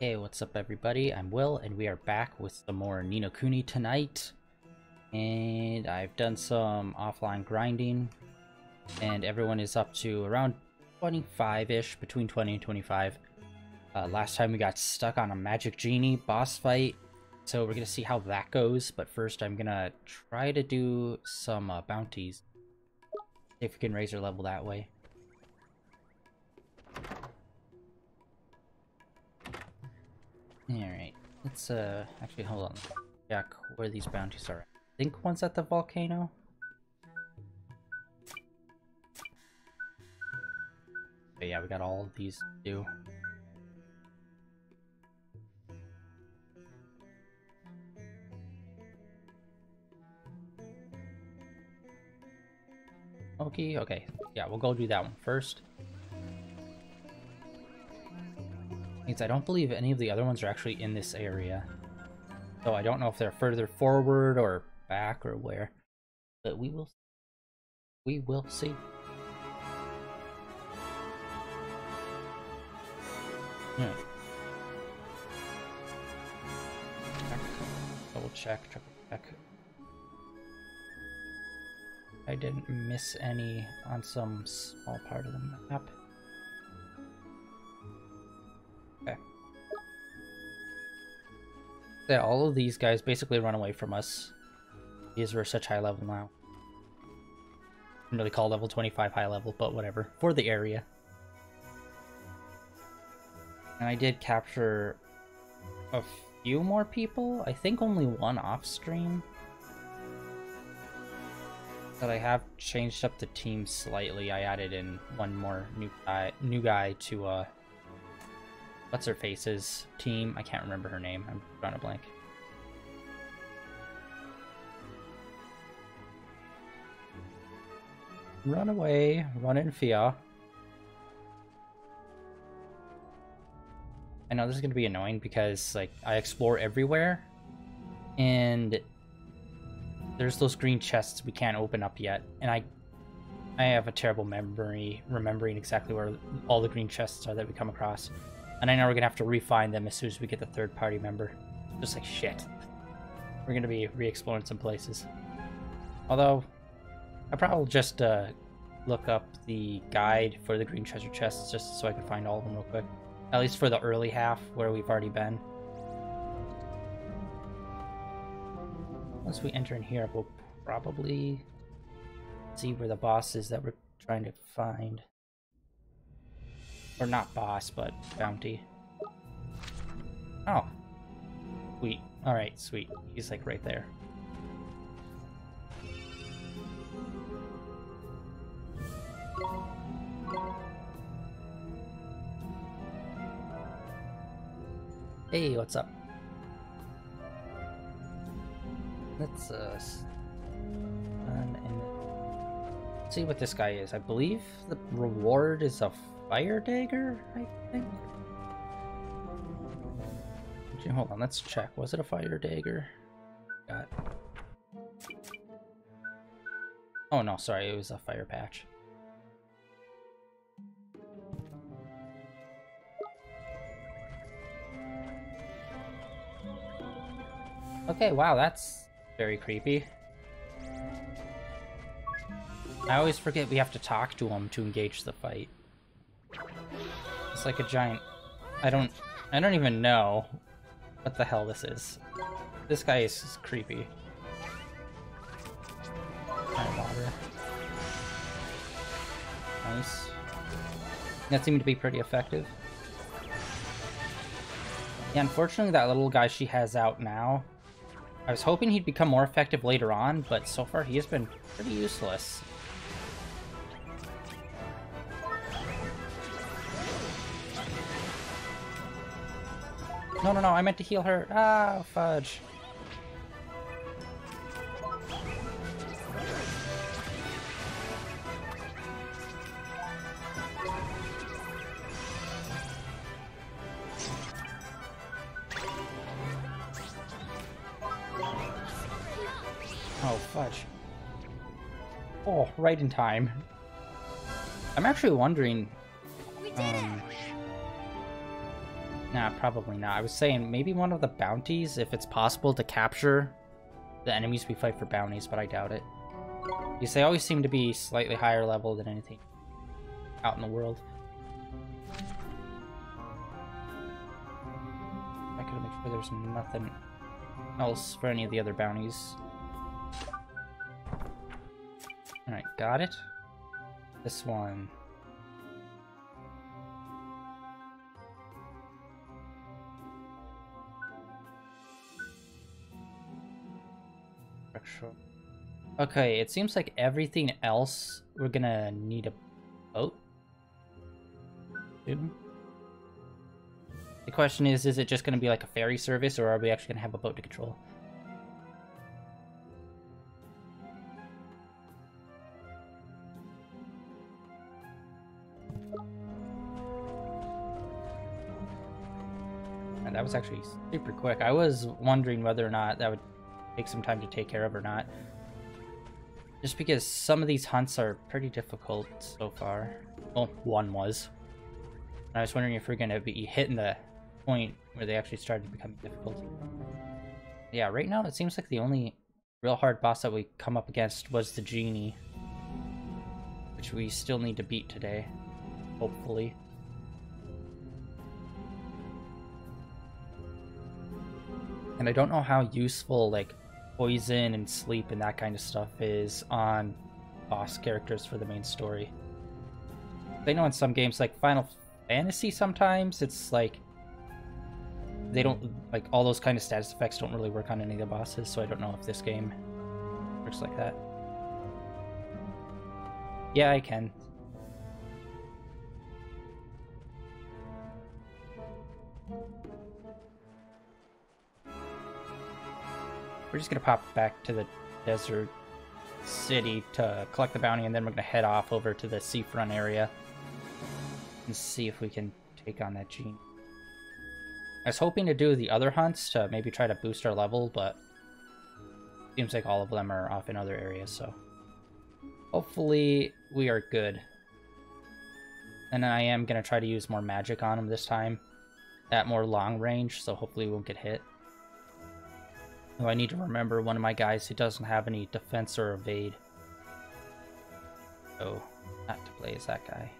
Hey, what's up everybody? I'm Will, and we are back with some more Ni No Kuni tonight. And I've done some offline grinding, and everyone is up to around 25-ish, between 20 and 25. Last time we got stuck on a Magic Genie boss fight, so we're gonna see how that goes. But first I'm gonna try to do some bounties, if we can raise our level that way. Alright, let's actually hold on, check where these bounties are. I think one's at the volcano? But yeah, we got all of these to do. Okay, yeah, we'll go do that one first. I don't believe any of the other ones are actually in this area, so I don't know if they're further forward or back or where, but we will see. Yeah. Double check, triple check. I didn't miss any on some small part of the map. Yeah, all of these guys basically run away from us because we're such high level now. I didn't really call level 25 high level, but whatever, for the area. And I did capture a few more people, I think only one off stream, but I have changed up the team slightly. I added in one more new guy to what's her face's team? I can't remember her name. I'm drawing a blank. Run away, run in fear. I know this is gonna be annoying because, like, I explore everywhere, and there's those green chests we can't open up yet, and I have a terrible memory remembering exactly where all the green chests are that we come across. And I know we're gonna have to refine them as soon as we get the third party member. Just like shit. We're gonna be re-exploring some places. Although, I probably will just look up the guide for the green treasure chests just so I can find all of them real quick. At least for the early half where we've already been. Once we enter in here, we'll probably see where the boss is that we're trying to find. Or not boss, but bounty. Oh. Sweet. Alright, sweet. He's like right there. Hey, what's up? Let's see what this guy is. I believe the reward is a fire dagger, I think? Hold on, let's check. Was it a fire dagger? Got it. Oh no, sorry, it was a fire patch. Okay, wow, that's very creepy. I always forget we have to talk to him to engage the fight. It's like a giant... I don't even know what the hell this is. This guy is creepy. Giant water. Nice. That seemed to be pretty effective. Yeah, unfortunately that little guy she has out now, I was hoping he'd become more effective later on, but so far he has been pretty useless. No, no, no, I meant to heal her. Ah, fudge. Oh, fudge. Oh, right in time. I'm actually wondering... Nah, probably not. I was saying maybe one of the bounties, if it's possible to capture the enemies we fight for bounties, but I doubt it. Because they always seem to be slightly higher level than anything out in the world. I gotta make sure there's nothing else for any of the other bounties. Alright, got it. This one. Okay, it seems like everything else we're gonna need a boat. Dude. The question is it just gonna be like a ferry service, or are we actually gonna have a boat to control? And that was actually super quick. I was wondering whether or not that would take some time to take care of or not. Just because some of these hunts are pretty difficult so far. Well, one was. And I was wondering if we're going to be hitting the point where they actually started becoming difficult. Yeah, right now it seems like the only real hard boss that we come up against was the genie. Which we still need to beat today. Hopefully. And I don't know how useful, like, poison and sleep and that kind of stuff is on boss characters for the main story. They know in some games, like Final Fantasy, sometimes it's like they don't, like, all those kind of status effects don't really work on any of the bosses, so I don't know if this game works like that. Yeah, I can. We're just gonna pop back to the desert city to collect the bounty, and then we're gonna head off over to the seafront area and see if we can take on that genie. I was hoping to do the other hunts to maybe try to boost our level, but it seems like all of them are off in other areas, so hopefully we are good. And I am gonna try to use more magic on them this time at more long range, so hopefully we won't get hit. I need to remember one of my guys who doesn't have any defense or evade. So, not to play as that guy.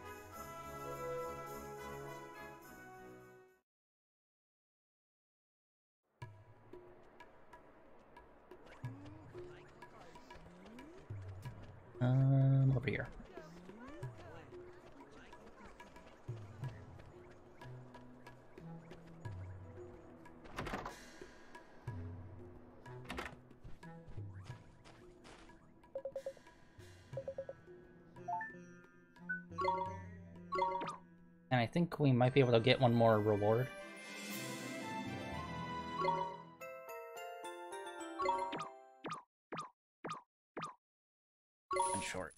Over here. And I think we might be able to get one more reward. And short.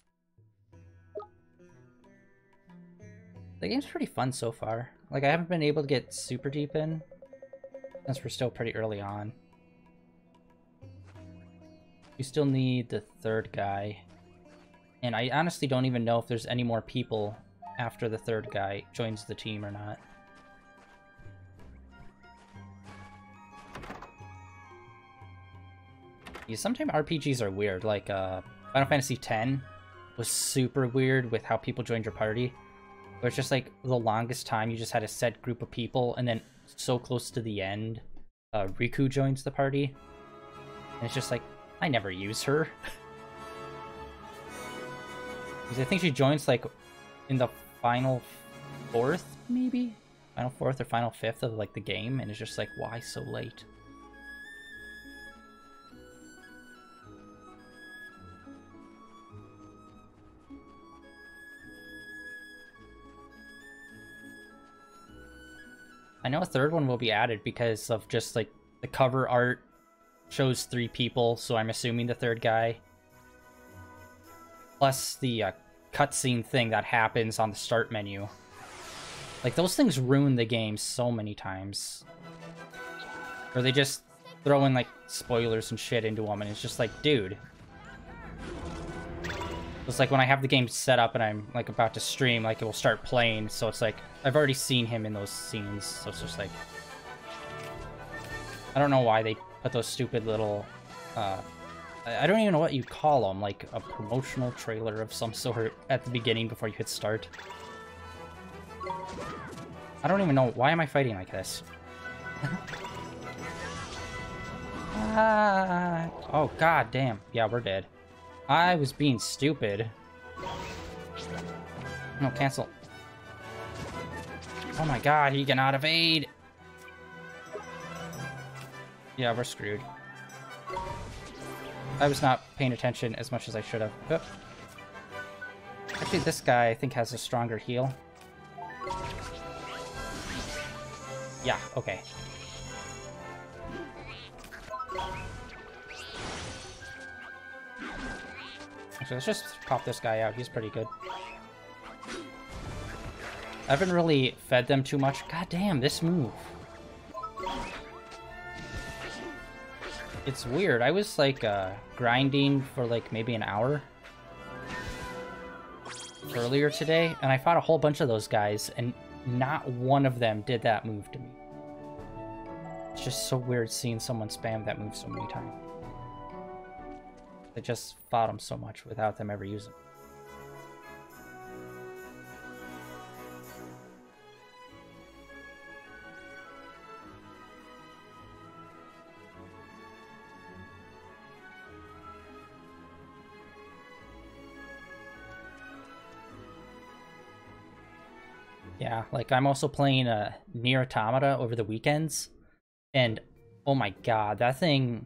The game's pretty fun so far. Like, I haven't been able to get super deep in, since we're still pretty early on. We still need the third guy. And I honestly don't even know if there's any more people after the third guy joins the team or not. Yeah, sometimes RPGs are weird, like Final Fantasy X was super weird with how people joined your party. Where it's just like the longest time you just had a set group of people, and then so close to the end, Riku joins the party. And it's just like, I never use her. Because I think she joins like in the final fourth, maybe? Final fourth or final fifth of, like, the game, and it's just like, why so late? I know a third one will be added because of just, like, the cover art shows three people, so I'm assuming the third guy. Plus the, cutscene thing that happens on the start menu. Like, those things ruin the game so many times. Or they just throw in, like, spoilers and shit into them, and it's just like, dude. It's like when I have the game set up and I'm like about to stream, like it will start playing. So it's like, I've already seen him in those scenes. So it's just like, I don't know why they put those stupid little, I don't even know what you call them, like a promotional trailer of some sort at the beginning before you hit start. I don't even know, why am I fighting like this? Oh god damn. Yeah, we're dead. I was being stupid. No, cancel. Oh my god, he cannot evade. Yeah, we're screwed. I was not paying attention as much as I should have. Oh. Actually, this guy, I think, has a stronger heal. Yeah, okay. Actually, let's just pop this guy out. He's pretty good. I haven't really fed them too much. God damn, this move. It's weird. I was, like, grinding for, like, maybe an hour earlier today, and I fought a whole bunch of those guys, and not one of them did that move to me. It's just so weird seeing someone spam that move so many times. I just fought them so much without them ever using . Yeah, like I'm also playing Nier Automata over the weekends, and oh my god, that thing,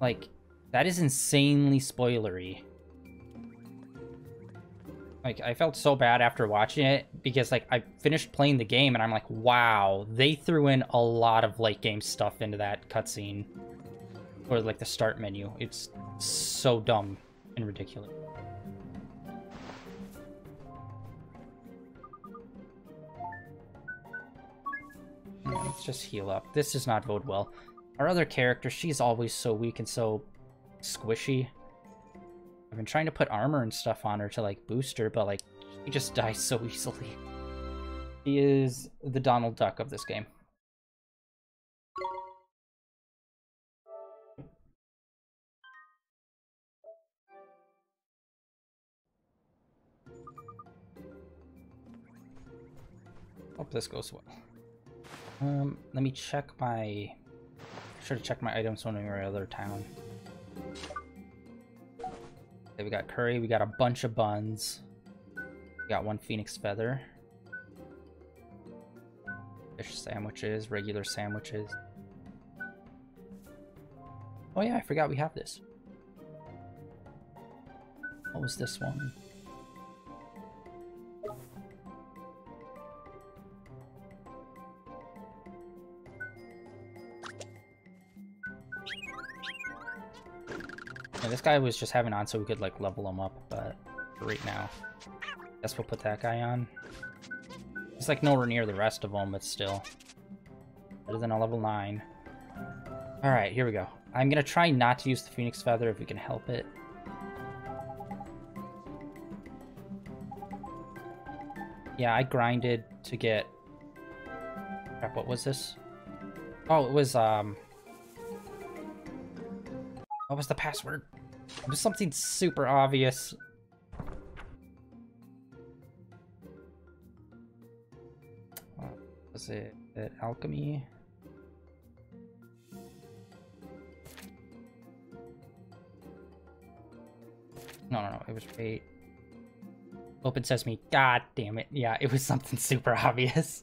like, that is insanely spoilery. Like, I felt so bad after watching it because, like, I finished playing the game and I'm like, wow, they threw in a lot of late game stuff into that cutscene or like the start menu. It's so dumb and ridiculous. Let's just heal up. This does not bode well. Our other character, she's always so weak and so squishy. I've been trying to put armor and stuff on her to, like, boost her, but, like, she just dies so easily. He is the Donald Duck of this game. Hope this goes well. Let me check my... I should have checked my items when we were in another town. Okay, we got curry, we got a bunch of buns. We got one phoenix feather. Fish sandwiches, regular sandwiches. Oh yeah, I forgot we have this. What was this one? This guy was just having on so we could, like, level him up, but right now, I guess we'll put that guy on. It's, like, nowhere near the rest of them, but still. Better than a level 9. Alright, here we go. I'm gonna try not to use the Phoenix Feather if we can help it. Yeah, I grinded to get... Crap, what was this? Oh, it was, What was the password? It was something super obvious. What was it? Alchemy? No, it was 8. Open Sesame. God damn it. Yeah, it was something super obvious.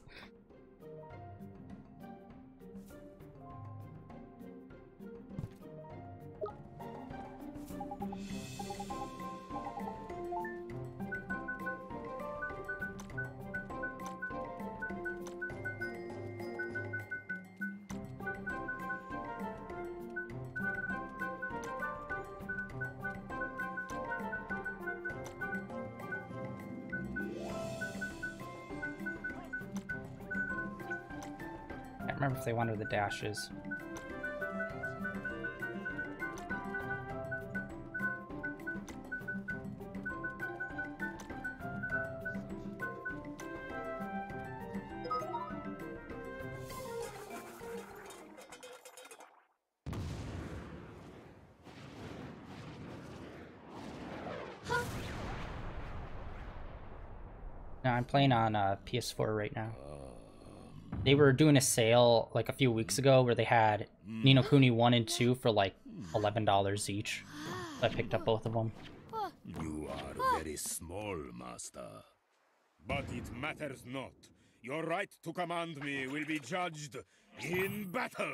Remember if they wanted the dashes. No, I'm playing on PS4 right now. They were doing a sale like a few weeks ago where they had Ni No Kuni 1 and 2 for like $11 each. So I picked up both of them. You are very small, master. But it matters not. Your right to command me will be judged in battle.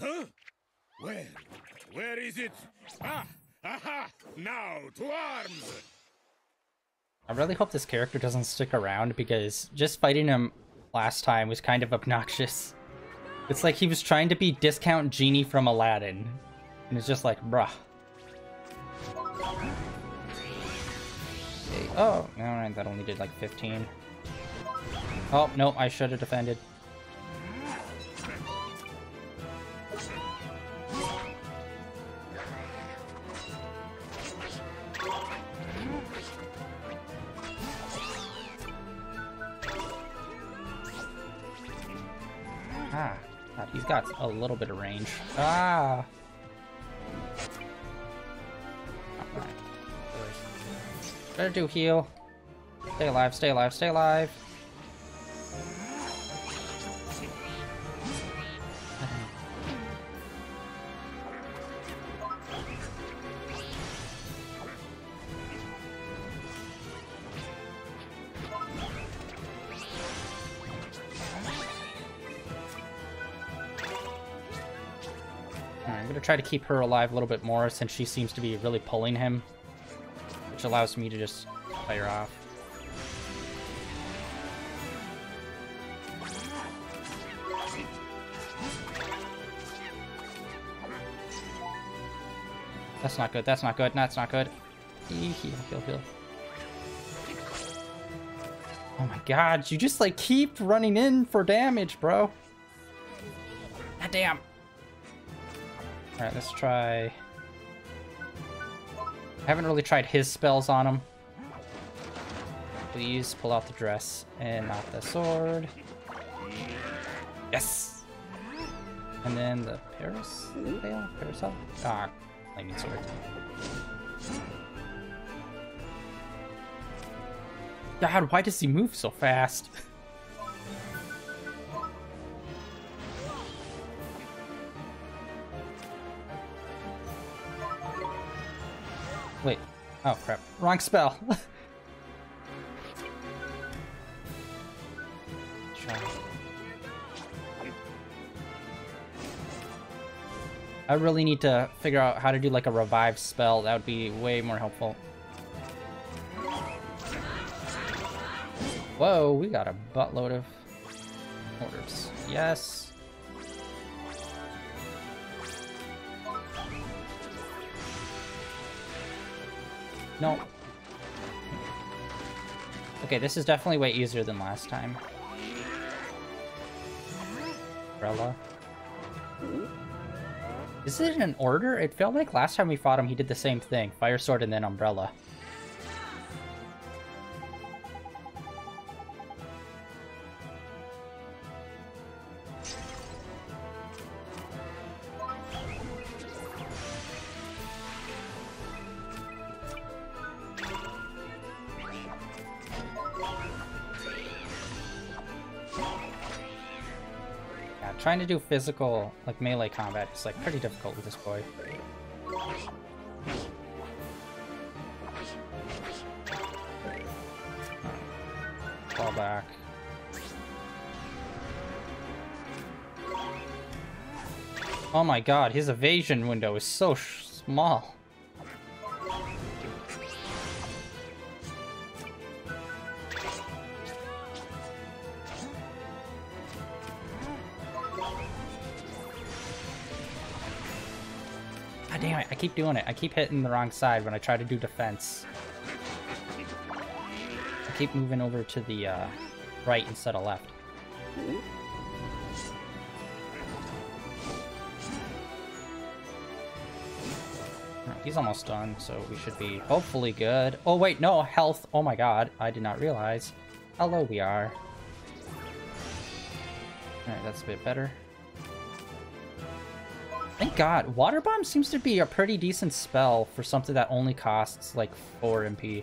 Huh? Where? Where is it? Ah! Aha! Now to arms! I really hope this character doesn't stick around, because just fighting him last time was kind of obnoxious. It's like he was trying to be Discount Genie from Aladdin. And it's just like, bruh. Hey, oh, alright, that only did like 15. Oh, no, I should have defended. Ah, God, he's got a little bit of range. Ah! Alright. Better do heal. Stay alive, stay alive, stay alive. Try to keep her alive a little bit more since she seems to be really pulling him, which allows me to just play her off. That's not good, that's not good, that's not good. Heal, heal, heal. Oh my God, you just like keep running in for damage, bro. God damn. Alright, let's try... I haven't really tried his spells on him. Please pull out the dress and not the sword. Yes! And then the Parasol? Ah, lightning sword. God, why does he move so fast? Wait. Oh, crap. Wrong spell. I really need to figure out how to do like a revive spell. That would be way more helpful. Whoa, we got a buttload of orders. Yes. No. Okay, this is definitely way easier than last time. Umbrella. Is it an order? It felt like last time we fought him, he did the same thing. Fire sword and then umbrella. Trying to do physical, like melee combat is like pretty difficult with this boy. Fall back. Oh my God, his evasion window is so small. Damn it, I keep doing it. I keep hitting the wrong side when I try to do defense. I keep moving over to the right instead of left. Right, he's almost done, so we should be hopefully good. Oh wait, no, health. Oh my God, I did not realize how low we are. Alright, that's a bit better. Thank God. Water Bomb seems to be a pretty decent spell for something that only costs like 4 MP.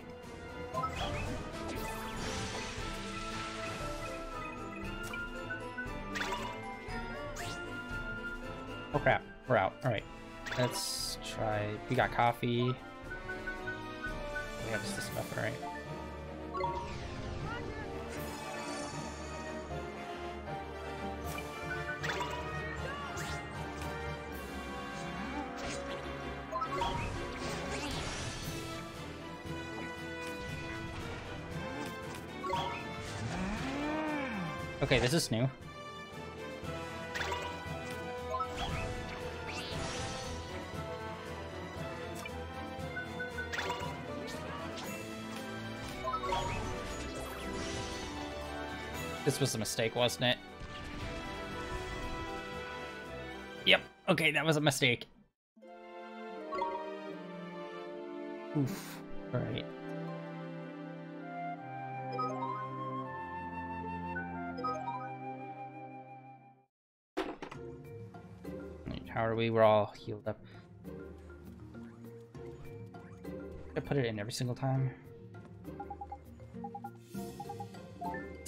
Oh crap, we're out. All right, let's try. We got coffee. We have this stuff, all right. Okay, this is new. This was a mistake, wasn't it? Yep. Okay, that was a mistake. Oof. All right. How are we? We're all healed up. I put it in every single time.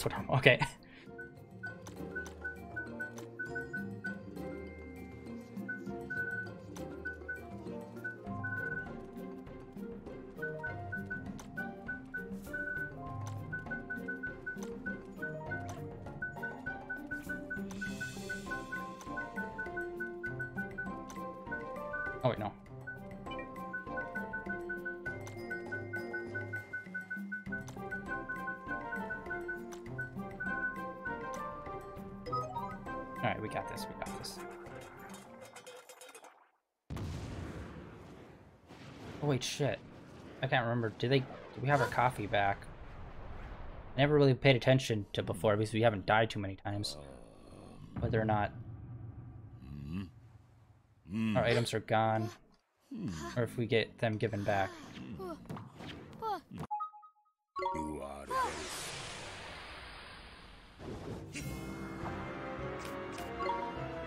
That's what I'm... Okay. Oh wait, no. All right, we got this. We got this. Oh wait, shit. I can't remember. Do we have our coffee back? I never really paid attention to before because we haven't died too many times. Whether or not our items are gone, or if we get them given back. You are dead.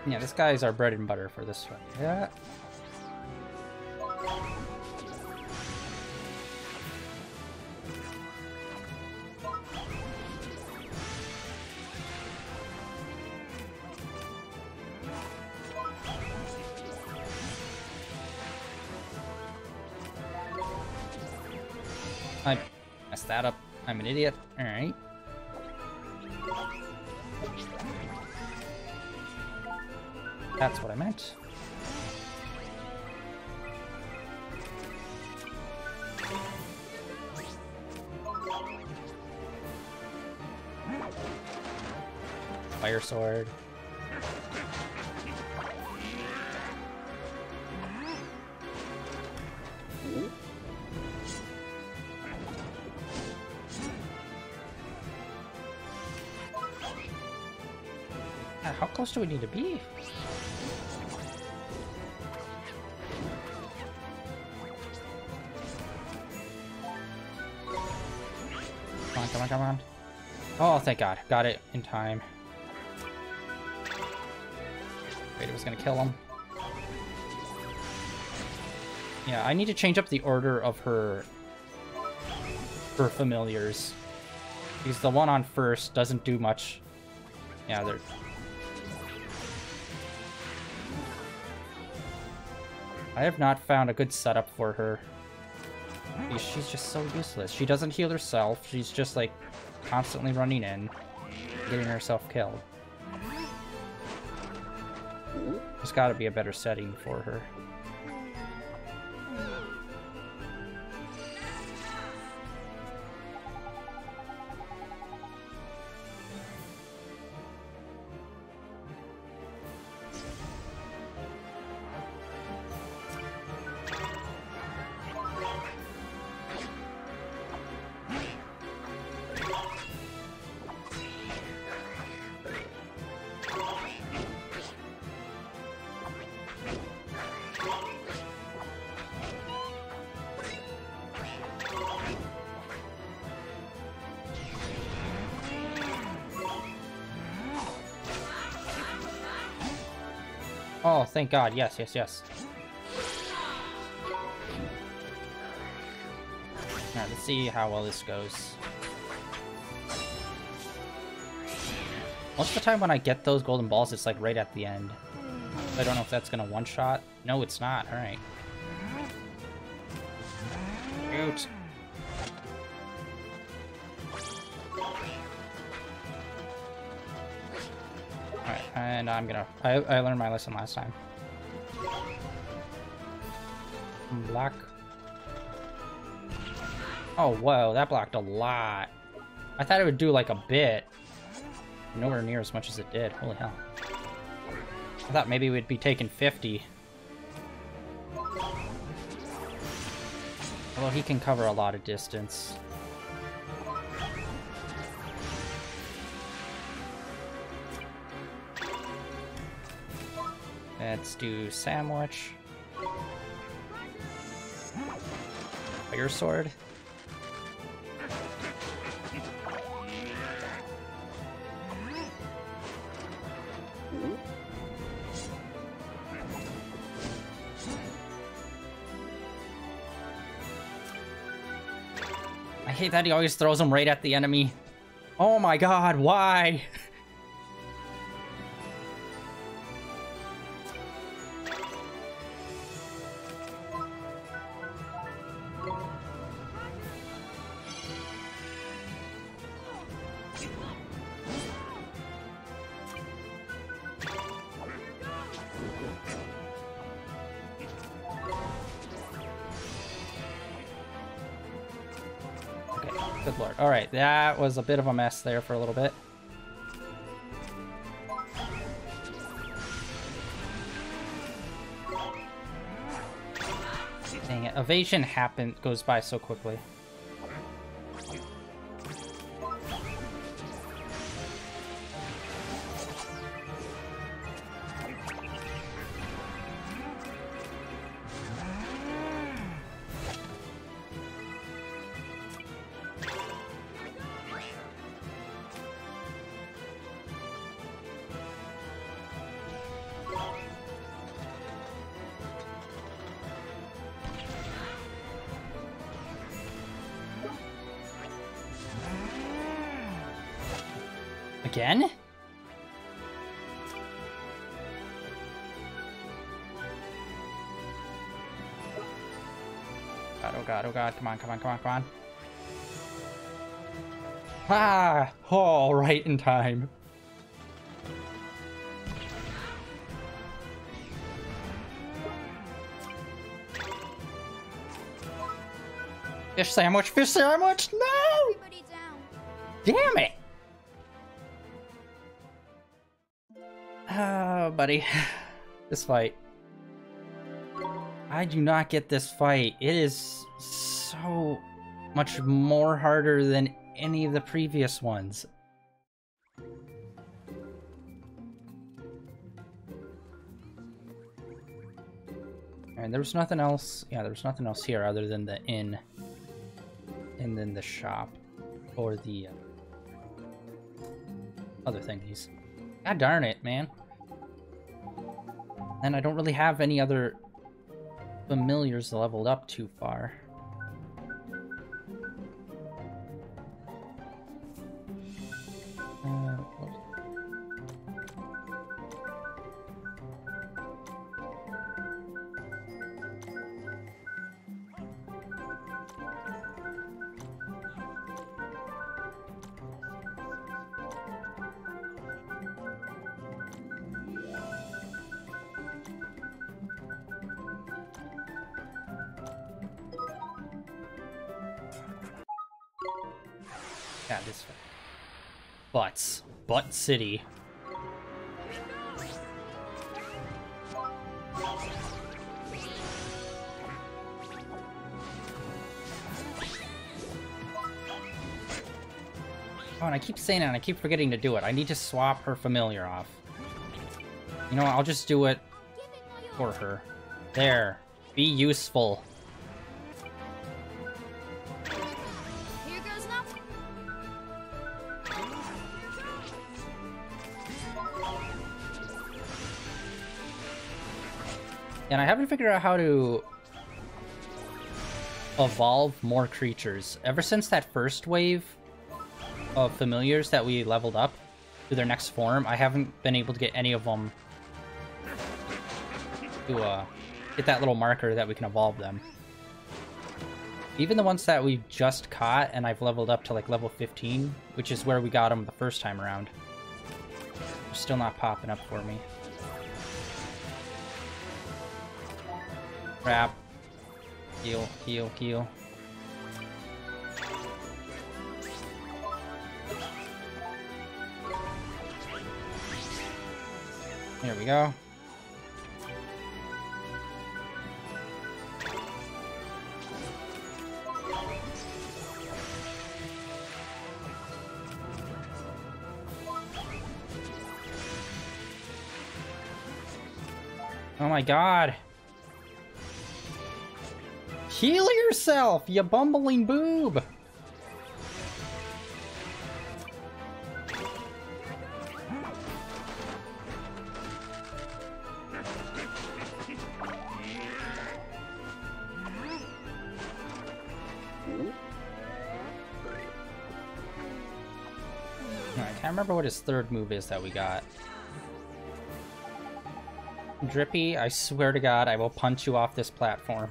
Yeah, this guy's our bread and butter for this one. Yeah. I messed that up. I'm an idiot. All right. That's what I meant. Fire sword. How close do we need to be? Come on, come on, come on. Oh, thank God. Got it in time. Wait, it was gonna kill him. Yeah, I need to change up the order of her familiars. Because the one on first doesn't do much. Yeah, they're... I have not found a good setup for her. She's just so useless. She doesn't heal herself. She's just like constantly running in, getting herself killed. There's got to be a better setting for her. Oh, thank God. Yes, yes, yes. Now, let's see how well this goes. Most of the time when I get those golden balls, it's like right at the end. I don't know if that's gonna one-shot. No, it's not. All right. Shoot. All right, and I'm gonna. I learned my lesson last time. Block. Oh, whoa, that blocked a lot. I thought it would do like a bit. Nowhere near as much as it did. Holy hell. I thought maybe we'd be taking 50. Well, he can cover a lot of distance. Let's do sandwich. Fire sword. I hate that he always throws them right at the enemy. Oh my god, why? Good lord. Alright, that was a bit of a mess there for a little bit. Dang it. Evasion happens, goes by so quickly. Again? God, oh god, oh god, come on, come on, come on, come on. Ah! All right in time. Fish sandwich, fish sandwich! No! Damn it! Oh, buddy. This fight. I do not get this fight. It is so much more harder than any of the previous ones. And there was nothing else. Yeah, there was nothing else here other than the inn. And then the shop. Or the other thingies. God darn it, man. And I don't really have any other familiars leveled up too far. This way. Butts. Butt City. Oh, and I keep saying it and I keep forgetting to do it. I need to swap her familiar off. You know what? I'll just do it for her. There. Be useful. And I haven't figured out how to evolve more creatures. Ever since that first wave of familiars that we leveled up to their next form, I haven't been able to get any of them to get that little marker that we can evolve them. Even the ones that we've just caught and I've leveled up to like level 15, which is where we got them the first time around, they're still not popping up for me. Crap. Heal, heal, heal. Here we go. Oh my god. Heal yourself, you bumbling boob! I remember what his third move is that we got. Drippy, I swear to God, I will punch you off this platform.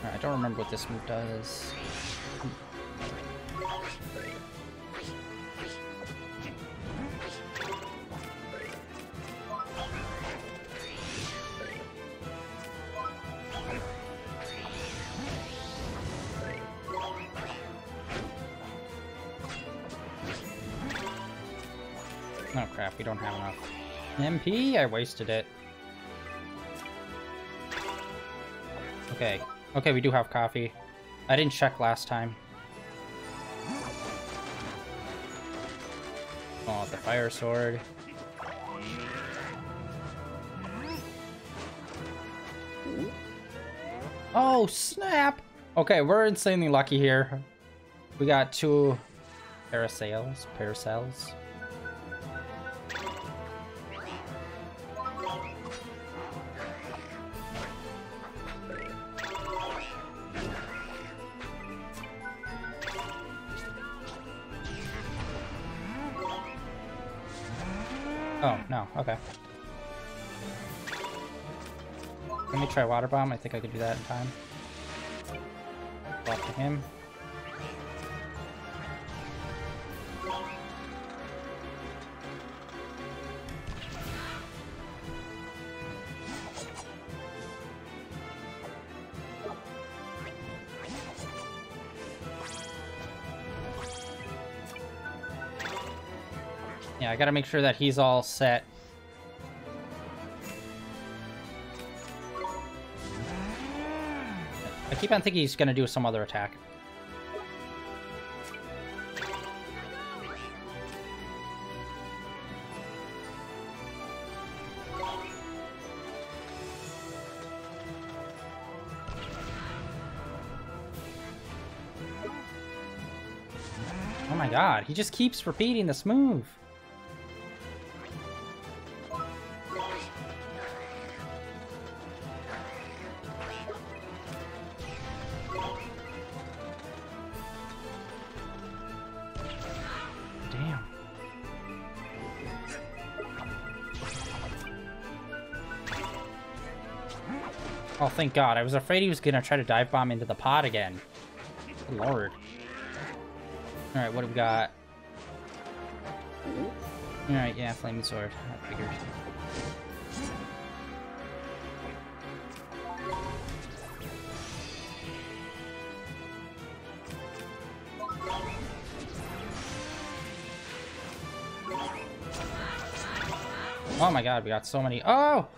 Alright, I don't remember what this move does. Oh crap, we don't have enough MP? I wasted it. Okay. Okay, we do have coffee. I didn't check last time. Oh, the fire sword. Oh, snap! Okay, we're insanely lucky here. We got two parasails. Oh, no. Okay. Let me try Water Bomb. I think I could do that in time. Block to him. I gotta make sure that he's all set. I keep on thinking he's gonna do some other attack. Oh my god, he just keeps repeating this move. Oh, thank God. I was afraid he was going to try to dive bomb into the pot again. Good lord. Alright, what do we got? Alright, yeah, Flaming Sword. I figured. Oh my God, we got so many. Oh!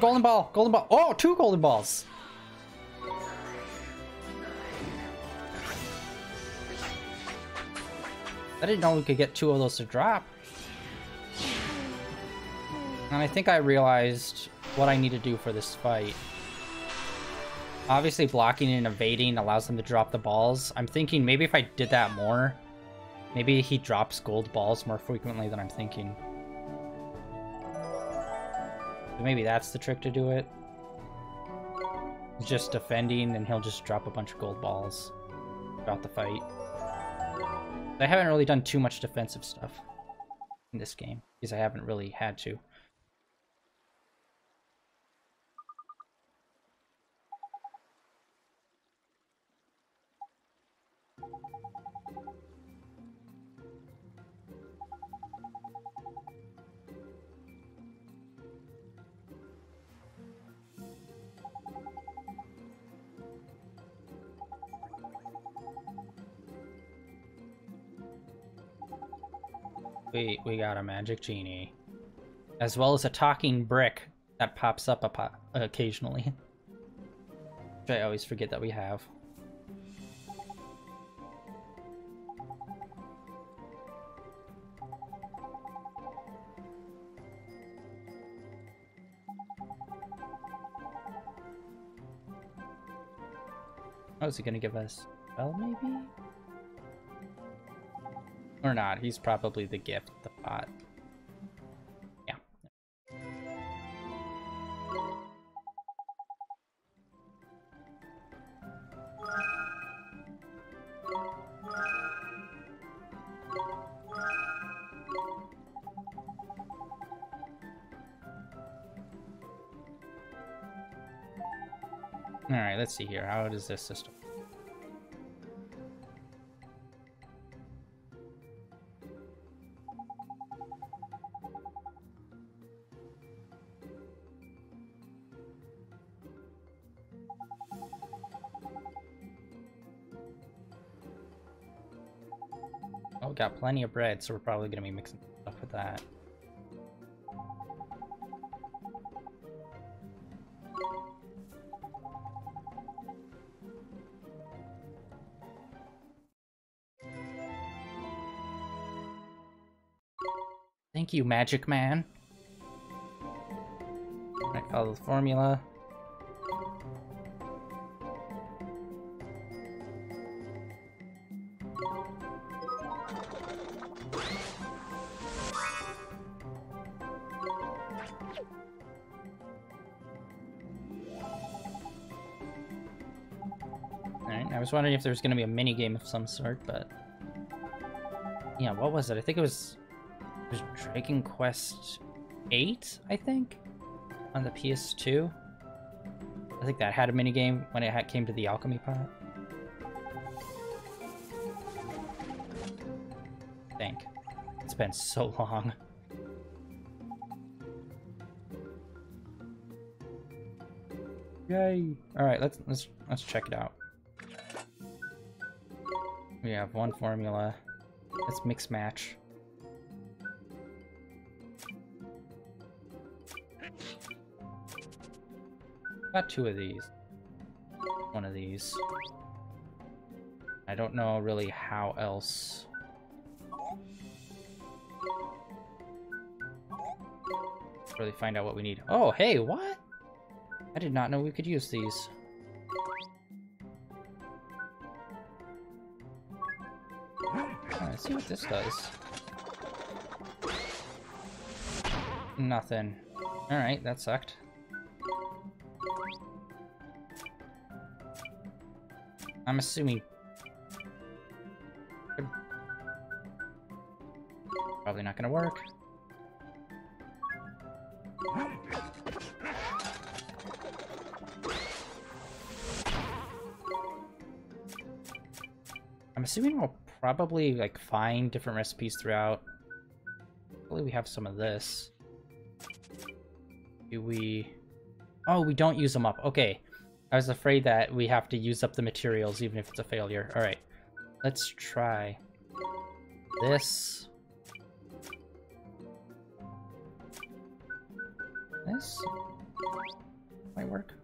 Golden ball! Golden ball! Oh, two golden balls! I didn't know we could get two of those to drop. And I think I realized what I need to do for this fight. Obviously, blocking and evading allows them to drop the balls. I'm thinking maybe if I did that more, maybe he drops gold balls more frequently than I'm thinking. Maybe that's the trick to do it. Just defending, and he'll just drop a bunch of gold balls throughout the fight. I haven't really done too much defensive stuff. in this game because I haven't really had to. We got a Magic Genie, as well as a talking brick that pops up occasionally, which I always forget that we have. Oh, is he gonna give us a spell, maybe? Or not, he's probably the gift, the pot. Yeah. Alright, let's see here. How does this system? Got plenty of bread, so we're probably gonna be mixing up with that. Thank you, Magic Man. All right, follow the formula. I was wondering if there was going to be a mini game of some sort, but yeah, what was it? I think it was Dragon Quest 8, I think, on the PS2. I think that had a mini game when it came to the alchemy part. I think it's been so long. Yay! All right, let's check it out. We have one formula. Let's mix match. Got two of these. One of these. I don't know really how else. Let's really find out what we need. Oh, hey, what? I did not know we could use these. Let's see what this does. Nothing. Alright, that sucked. I'm assuming... probably not gonna work. I'm assuming I'll probably like find different recipes throughout. Hopefully we have some of this. Do we... oh, we don't use them up. Okay. I was afraid that we have to use up the materials even if it's a failure. Alright. Let's try this. This might work.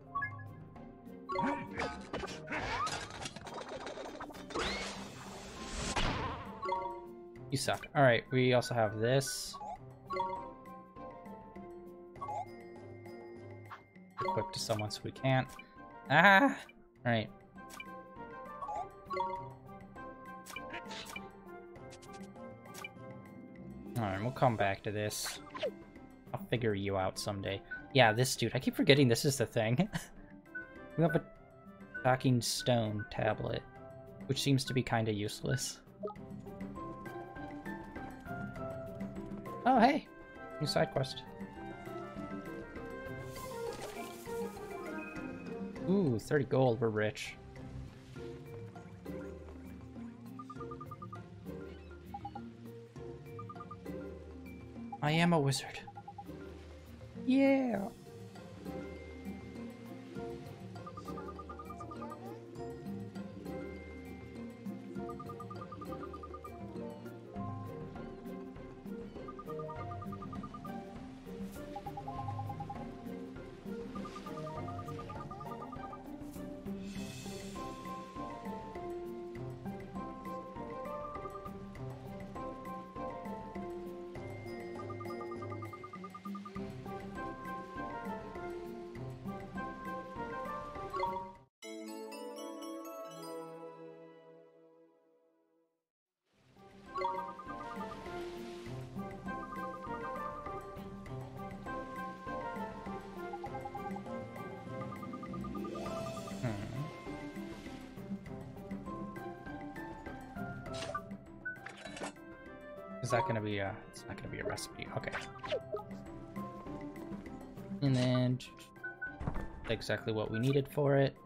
You suck. Alright, we also have this. Equip to someone so we can't. Ah! Alright. Alright, we'll come back to this. I'll figure you out someday. Yeah, this dude. I keep forgetting this is the thing. We have a talking stone tablet, which seems to be kind of useless. Oh, hey! New side quest. Ooh, 30 gold, we're rich. I am a wizard. Yeah! Is that gonna be a? It's not gonna be a recipe. Okay. And then exactly what we needed for it.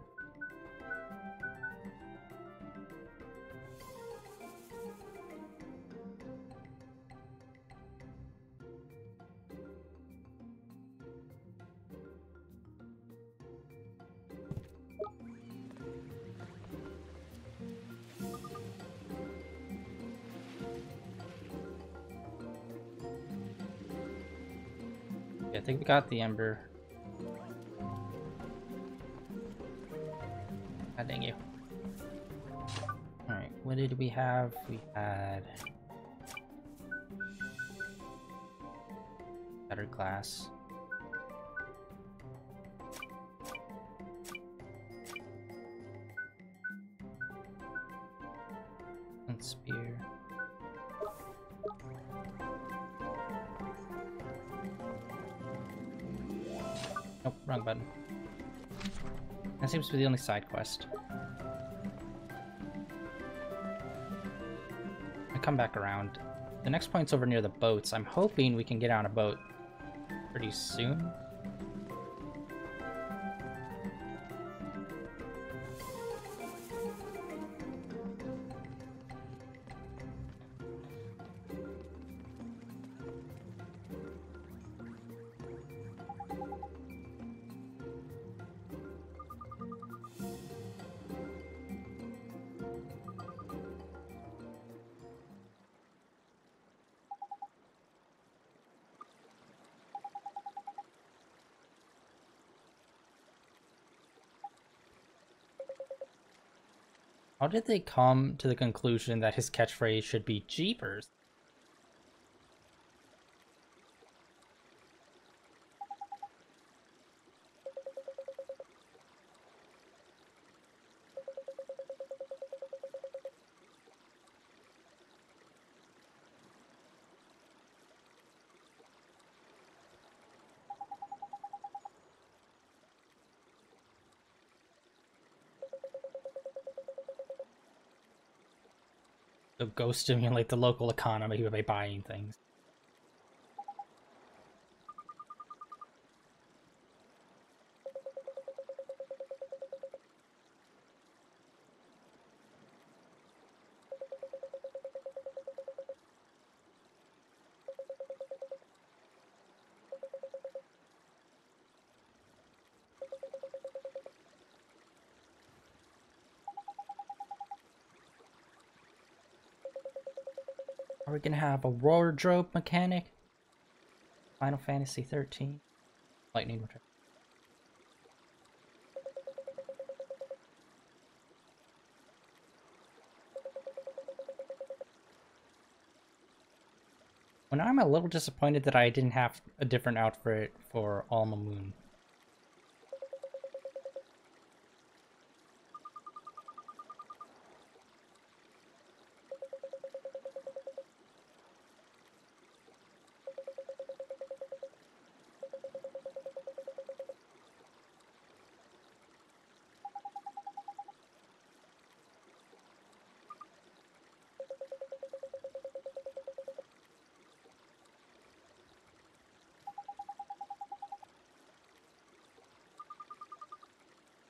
I think we got the ember. God dang you. Alright, what did we have? We had... better glass. And spear. Nope, wrong button. That seems to be the only side quest. I come back around. The next point's over near the boats. I'm hoping we can get on a boat pretty soon. How did they come to the conclusion that his catchphrase should be Jeepers? So go stimulate the local economy by buying things. We're gonna have a wardrobe mechanic. Final Fantasy 13. Lightning return. When I'm a little disappointed that I didn't have a different outfit for Al Mamoon.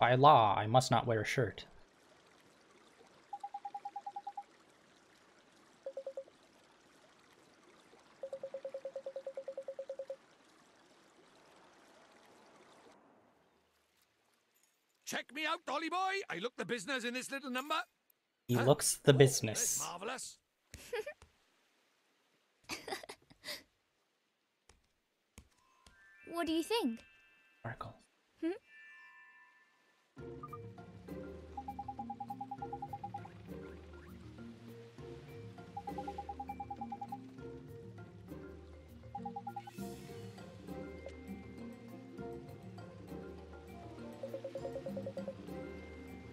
By law, I must not wear a shirt. Check me out, Dolly boy. I look the business in this little number. He looks the business. Oh, marvelous. What do you think? Sparkle. Hmm?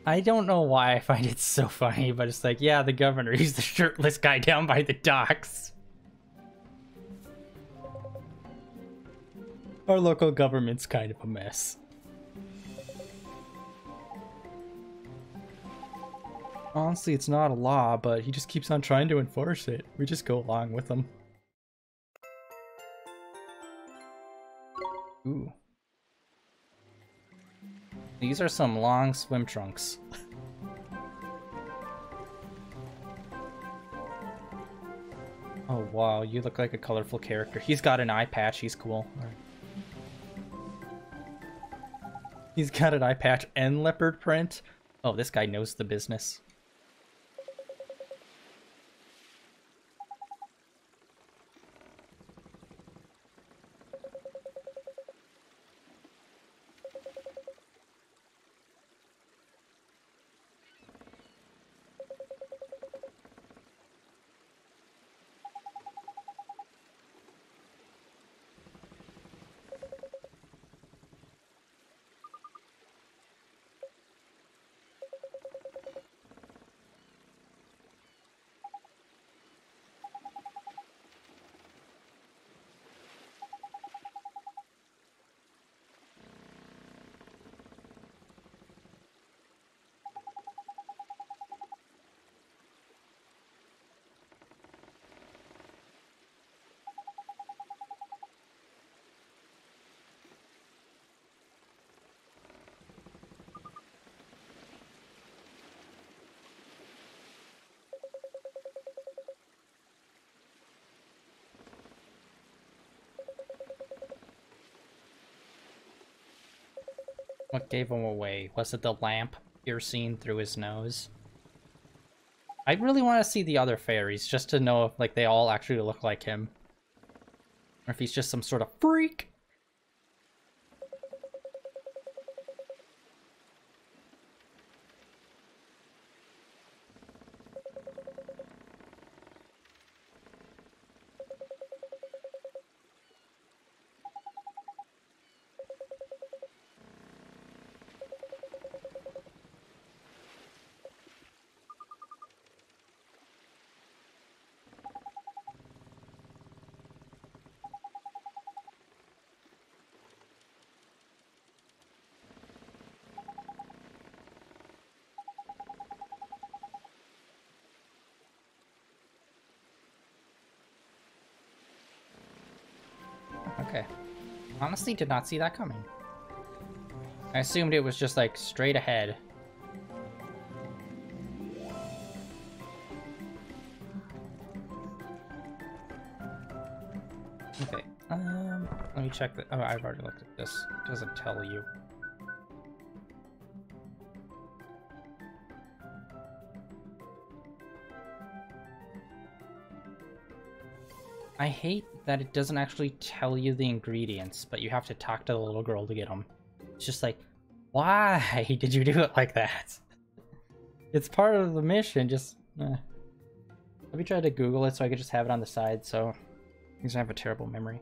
I don't know why I find it so funny, but it's like, yeah, the governor, he's the shirtless guy down by the docks. Our local government's kind of a mess. Honestly, it's not a law, but he just keeps on trying to enforce it. We just go along with him. Ooh. These are some long swim trunks. Oh wow, you look like a colorful character. He's got an eye patch, he's cool. All right. He's got an eye patch and leopard print. Oh, this guy knows the business. What gave him away? Was it the lamp piercing through his nose? I really want to see the other fairies just to know if like they all actually look like him. Or if he's just some sort of freak. Okay. Honestly, did not see that coming. I assumed it was just like straight ahead. Okay. Let me check the. Oh, I've already looked at this. It doesn't tell you. I hate that it doesn't actually tell you the ingredients, but you have to talk to the little girl to get them. It's just like, why did you do it like that? It's part of the mission, just... eh. Let me try to Google it so I could just have it on the side, so... I just have a terrible memory.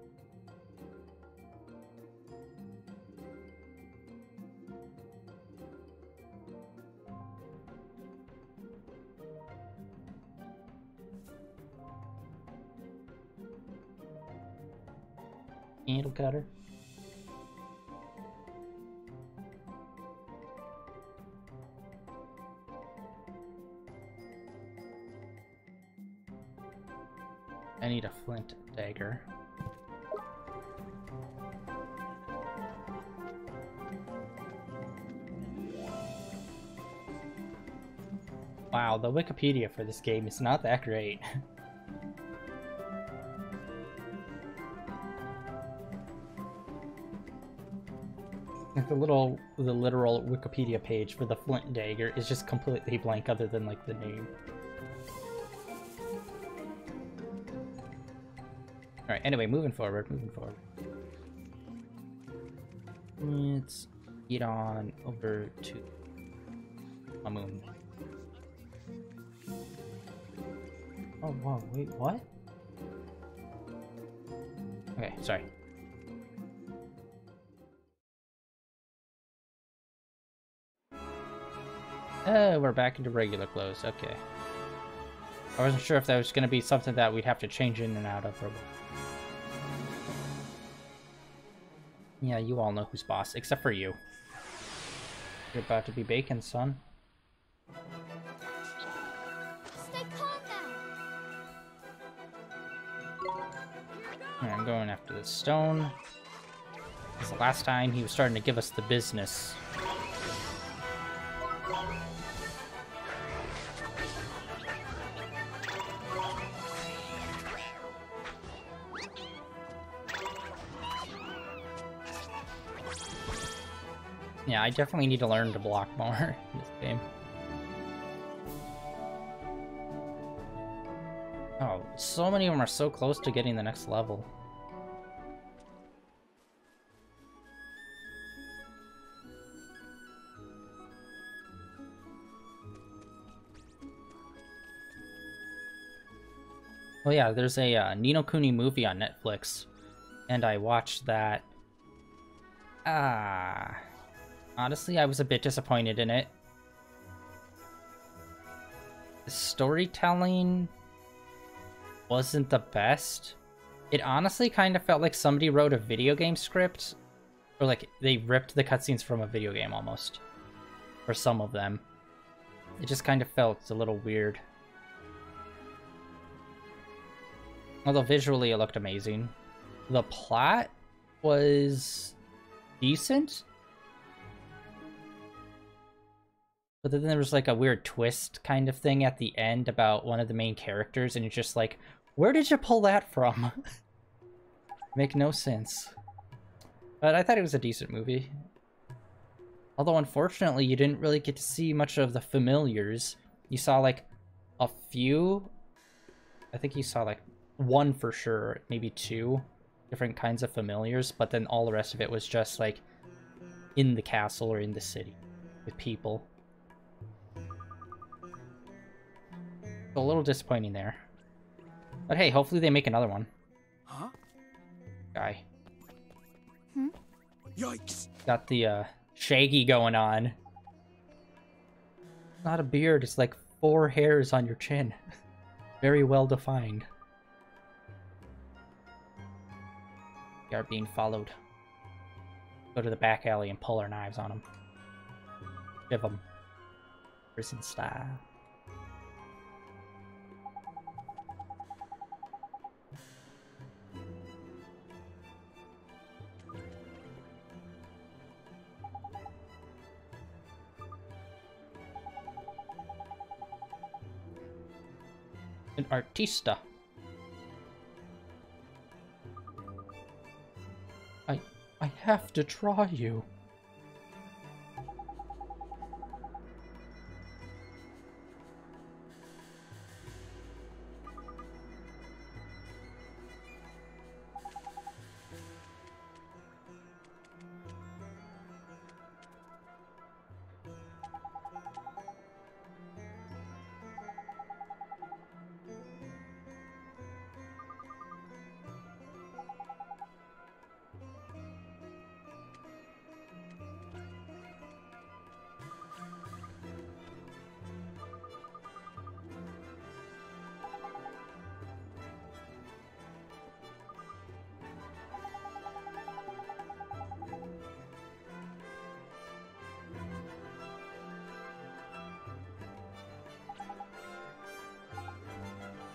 Needle cutter. I need a flint dagger. Wow, the Wikipedia for this game is not that great. the literal Wikipedia page for the Flint and Dagger is just completely blank other than like the name. Alright, anyway, moving forward. Let's get on over to Mamoon. Oh, wow, wait, what? Okay, sorry. Oh, we're back into regular clothes, okay. I wasn't sure if that was gonna be something that we'd have to change in and out of or what. Yeah, you all know who's boss, except for you. You're about to be bacon, son. Stay calm now. Alright, I'm going after this stone. Because the last time he was starting to give us the business. Yeah, I definitely need to learn to block more in this game. Oh, so many of them are so close to getting the next level. Oh yeah, there's a Ni No Kuni movie on Netflix, and I watched that. Honestly, I was a bit disappointed in it. The storytelling wasn't the best. It honestly kind of felt like somebody wrote a video game script, or like they ripped the cutscenes from a video game almost, or some of them. It just kind of felt a little weird. Although visually it looked amazing. The plot was decent. But then there was like a weird twist kind of thing at the end about one of the main characters, and you're just like, where did you pull that from? Make no sense. But I thought it was a decent movie. Although unfortunately you didn't really get to see much of the familiars. You saw like a few. I think you saw like one for sure, maybe two different kinds of familiars, but then all the rest of it was just like in the castle or in the city with people. A little disappointing there, but hey, hopefully they make another one. Huh? Guy. Hmm? Yikes! Got the shaggy going on. Not a beard; it's like 4 hairs on your chin. Very well defined. We are being followed. Go to the back alley and pull our knives on them. Give them prison style. An artista. I have to try you.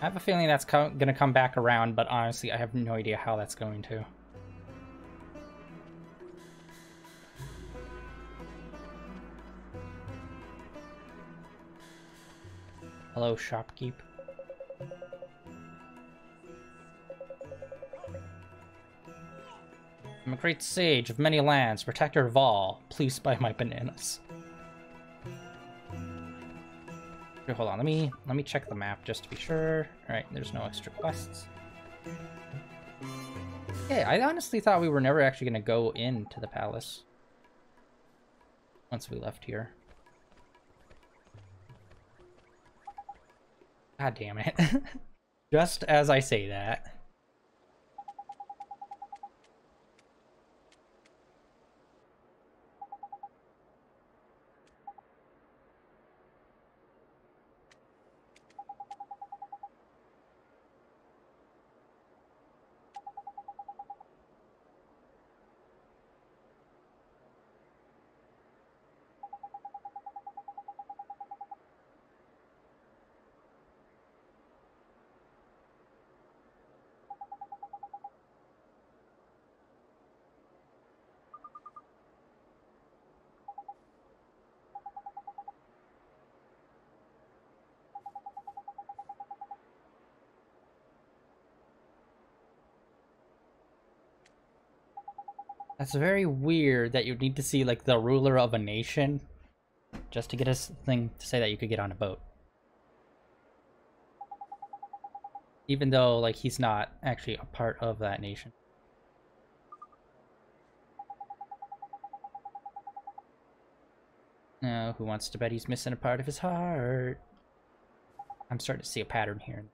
I have a feeling that's gonna come back around, but honestly, I have no idea how that's going to. Hello, shopkeep. I'm a great sage of many lands, protector of all. Please buy my bananas. Here, hold on, let me check the map just to be sure. Alright, there's no extra quests. Hey, I honestly thought we were never actually going to go into the palace once we left here. God damn it. Just as I say that. That's very weird that you'd need to see, like, the ruler of a nation just to get a thing to say that you could get on a boat. Even though, like, he's not actually a part of that nation. No, who wants to bet he's missing a part of his heart? I'm starting to see a pattern here.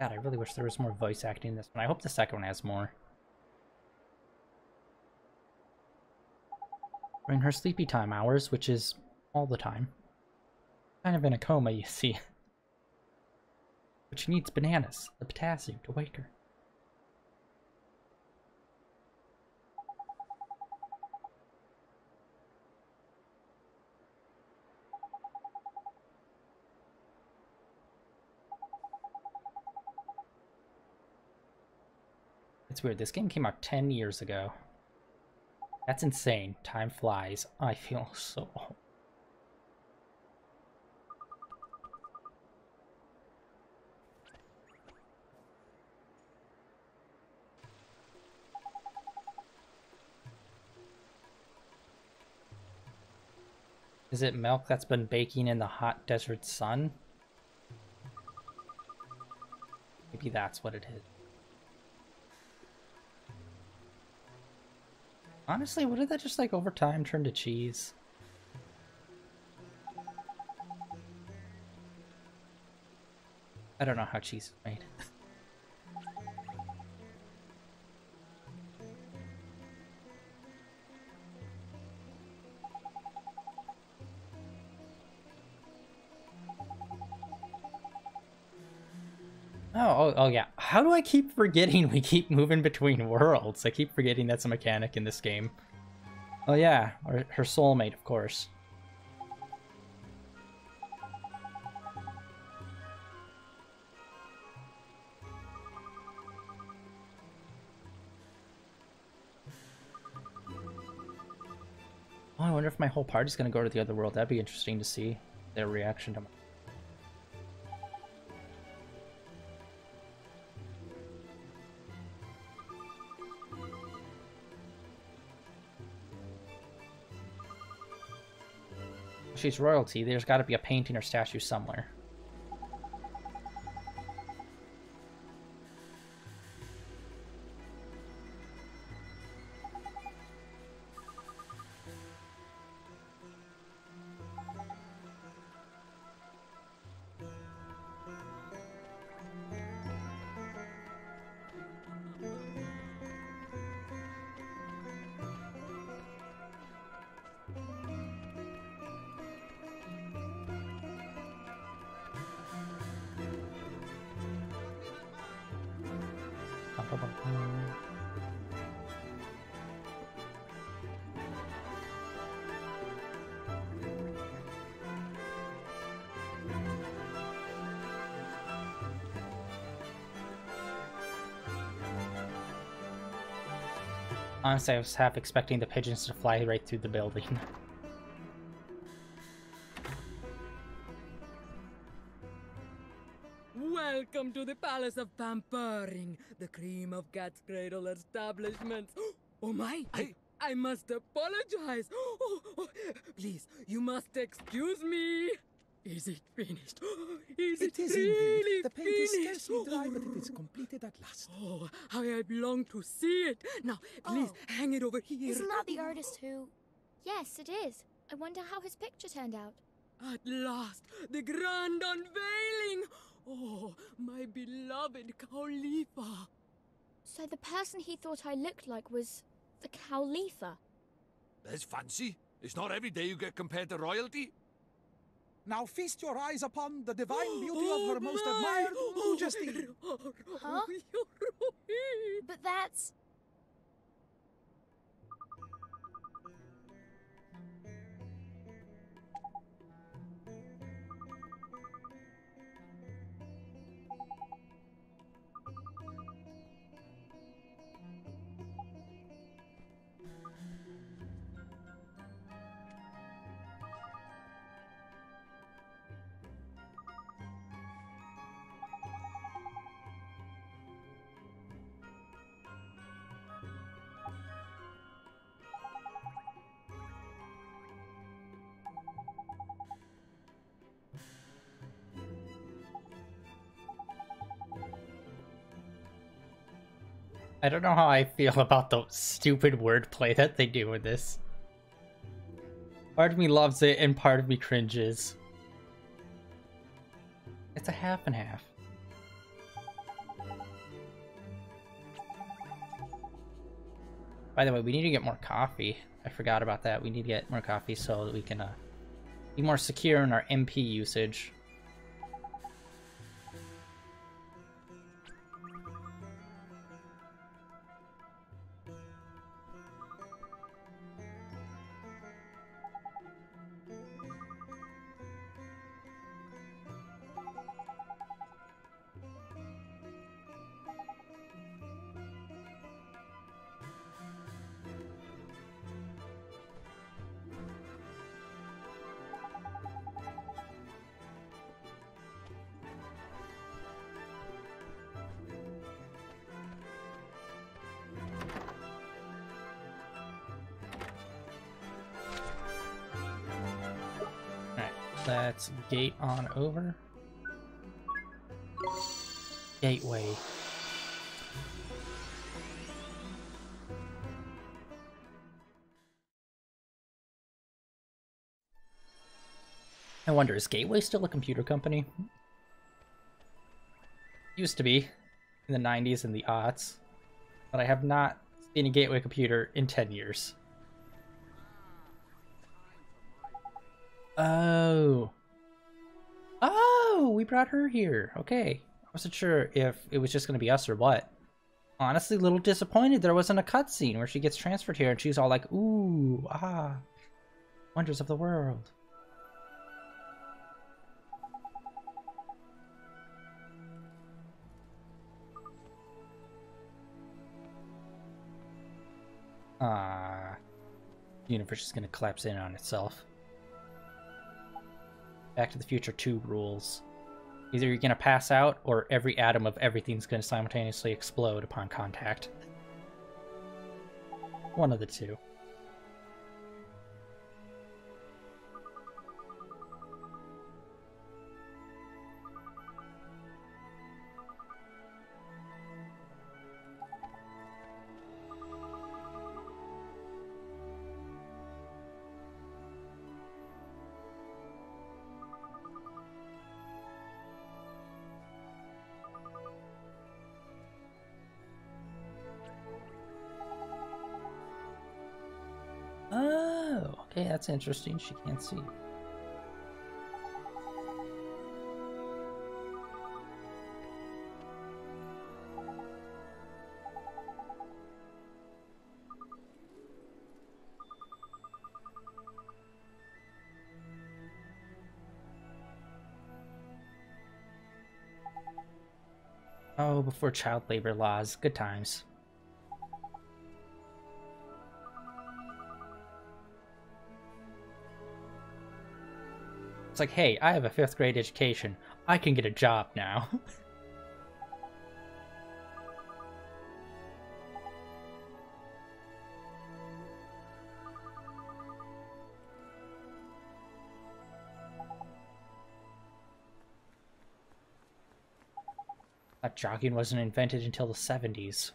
God, I really wish there was more voice acting in this one. I hope the second one has more. During her sleepy time hours, which is all the time. Kind of in a coma, you see. But she needs bananas, the potassium, to wake her. It's weird, this game came out 10 years ago. That's insane. Time flies. I feel so old. Is it milk that's been baking in the hot desert sun? Maybe that's what it is. Honestly, what did that just, like, over time turn to cheese? I don't know how cheese is made. Oh, yeah. How do I keep forgetting we keep moving between worlds? I keep forgetting that's a mechanic in this game. Oh, yeah. Or her soulmate, of course. Oh, I wonder if my whole party's gonna go to the other world. That'd be interesting to see their reaction to my... She's royalty, there's got to be a painting or statue somewhere. Honestly, I was half expecting the pigeons to fly right through the building. Welcome to the Palace of Pampering, the cream of cat's cradle establishment. Oh my! I must apologize. Oh, please, you must excuse me. Is it finished? Is it really indeed. The paint is scarcely dry, but it is completed at last. Oh, how I long to see it. Now, please, hang it over here. Isn't that the artist who... Yes, it is. I wonder how his picture turned out. At last, the grand unveiling. Oh, my beloved Cowlipha. So the person he thought I looked like was the Cowlipha. That's fancy. It's not every day you get compared to royalty. Now feast your eyes upon the divine beauty of her most admired majesty. Huh? But that's... I don't know how I feel about the stupid wordplay that they do with this. Part of me loves it and part of me cringes. It's a half and half. By the way, we need to get more coffee. I forgot about that. We need to get more coffee so that we can be more secure in our MP usage. That's gate on over. Gateway. I wonder, is Gateway still a computer company? Used to be in the 90s and the aughts, but I have not seen a Gateway computer in 10 years. Oh, we brought her here. Okay. I wasn't sure if it was just going to be us or what. Honestly, a little disappointed there wasn't a cutscene where she gets transferred here and she's all like, ooh, ah, wonders of the world. Ah, the universe is going to collapse in on itself. Back to the Future 2 rules. Either you're gonna pass out, or every atom of everything's gonna simultaneously explode upon contact. One of the two. Okay, that's interesting. She can't see. Oh, before child labor laws. Good times. It's like, hey, I have a 5th grade education. I can get a job now. That jogging wasn't invented until the 70s.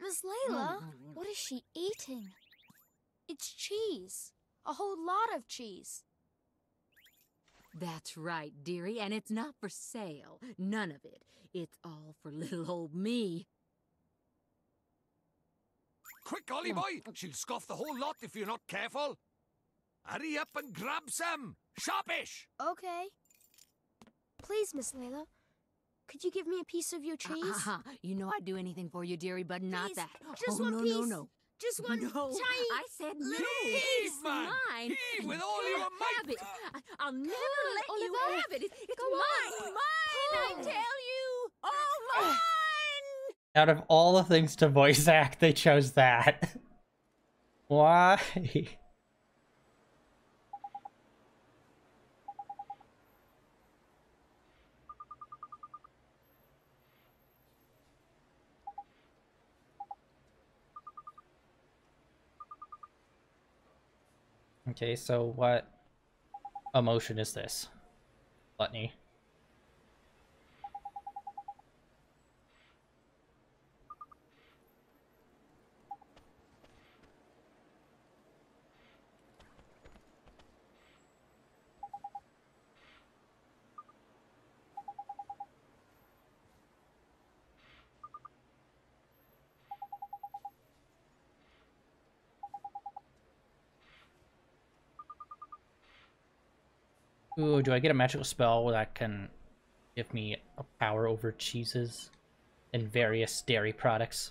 Miss Layla, what is she eating? It's cheese. A whole lot of cheese. That's right, dearie, and it's not for sale. None of it. It's all for little old me. Quick, Ollie boy! She'll scoff the whole lot if you're not careful. Hurry up and grab some. Sharpish! Okay. Please, Miss Layla. Could you give me a piece of your cheese? You know I'd do anything for you, dearie, but not that. Just one piece. No. Just one giant I said little piece. Man. Mine. Heave with all your might. I'll never let Oliver. You have it. It's mine. Mine, I tell you. All mine. Out of all the things to voice act, they chose that. Why? Okay, so what emotion is this? Gluttony. Ooh, do I get a magical spell that can give me a power over cheeses and various dairy products?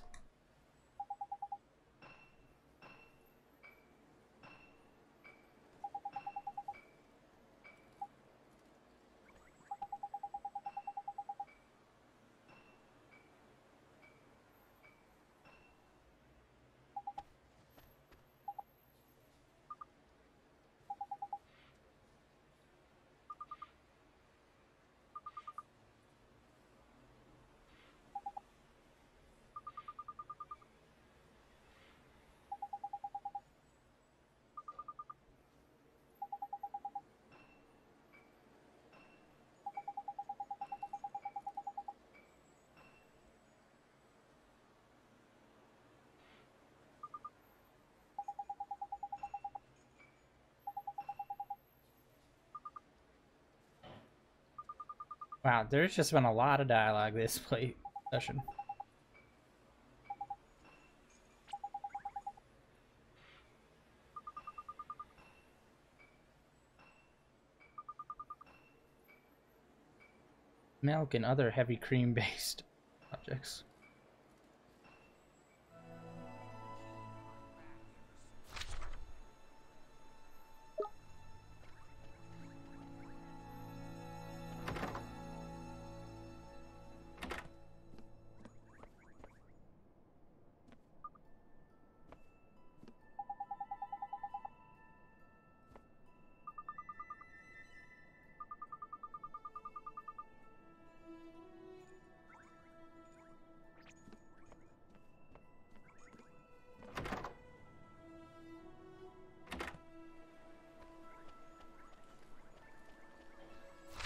Wow, there's just been a lot of dialogue this play session. Milk and other heavy cream-based objects.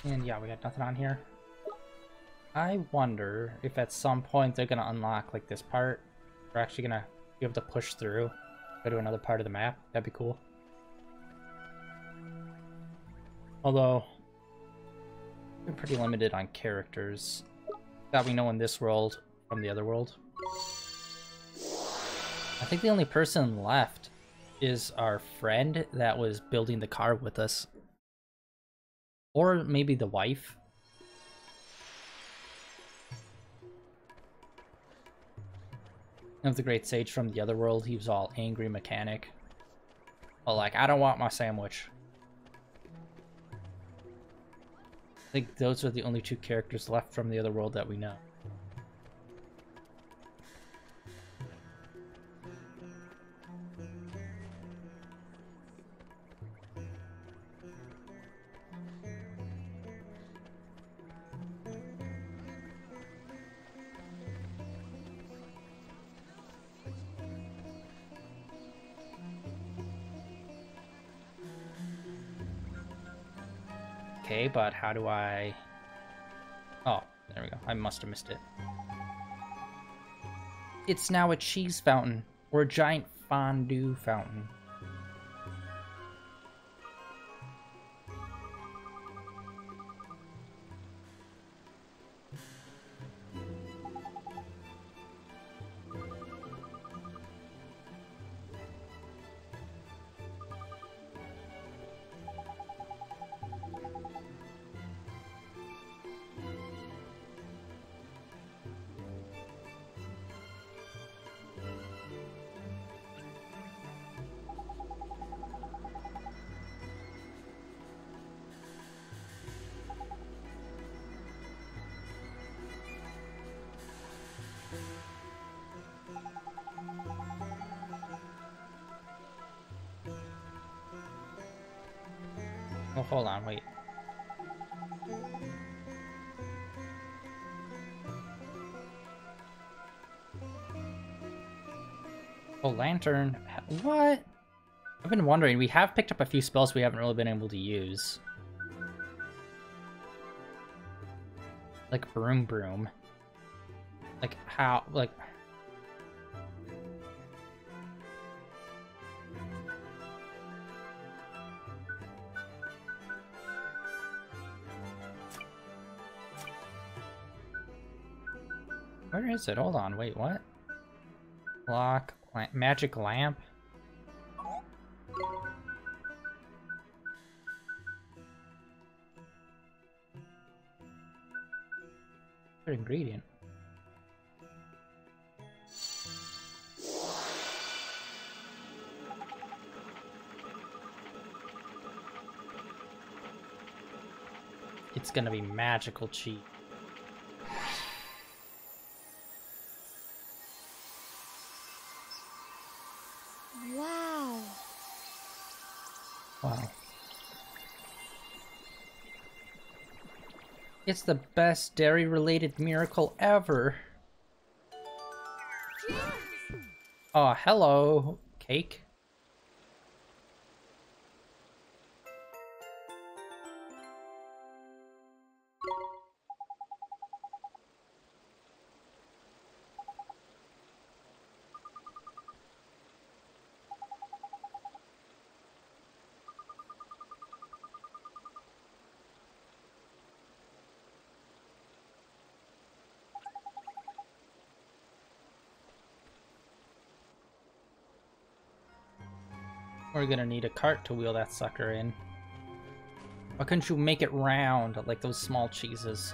And yeah, we got nothing on here. I wonder if at some point they're gonna unlock like this part. We're actually gonna be able to push through, go to another part of the map. That'd be cool. Although, we're pretty limited on characters that we know in this world from the other world. I think the only person left is our friend that was building the car with us. Or maybe the wife. Of the Great Sage from the other world, he was all angry mechanic. Well, like, I don't want my sandwich. I think those are the only two characters left from the other world that we know. Okay, but how do I... Oh, there we go. I must have missed it. It's now a cheese fountain, or a giant fondue fountain. Oh, hold on, wait. Oh, lantern. What? I've been wondering. We have picked up a few spells we haven't really been able to use. Like Broom Broom. Like how, like... Where is it? Hold on, wait, what? Lock, lamp, magic lamp. Good ingredient. It's gonna be magical cheat. It's the best dairy-related miracle ever. Oh, hello, cake. We're gonna need a cart to wheel that sucker in. Why couldn't you make it round like those small cheeses?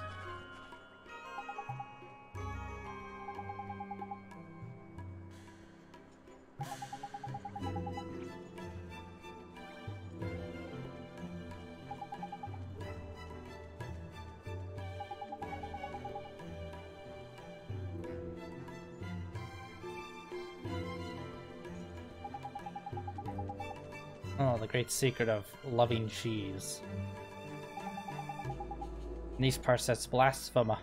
Oh, the great secret of loving cheese. In these parts, that's blasphemer.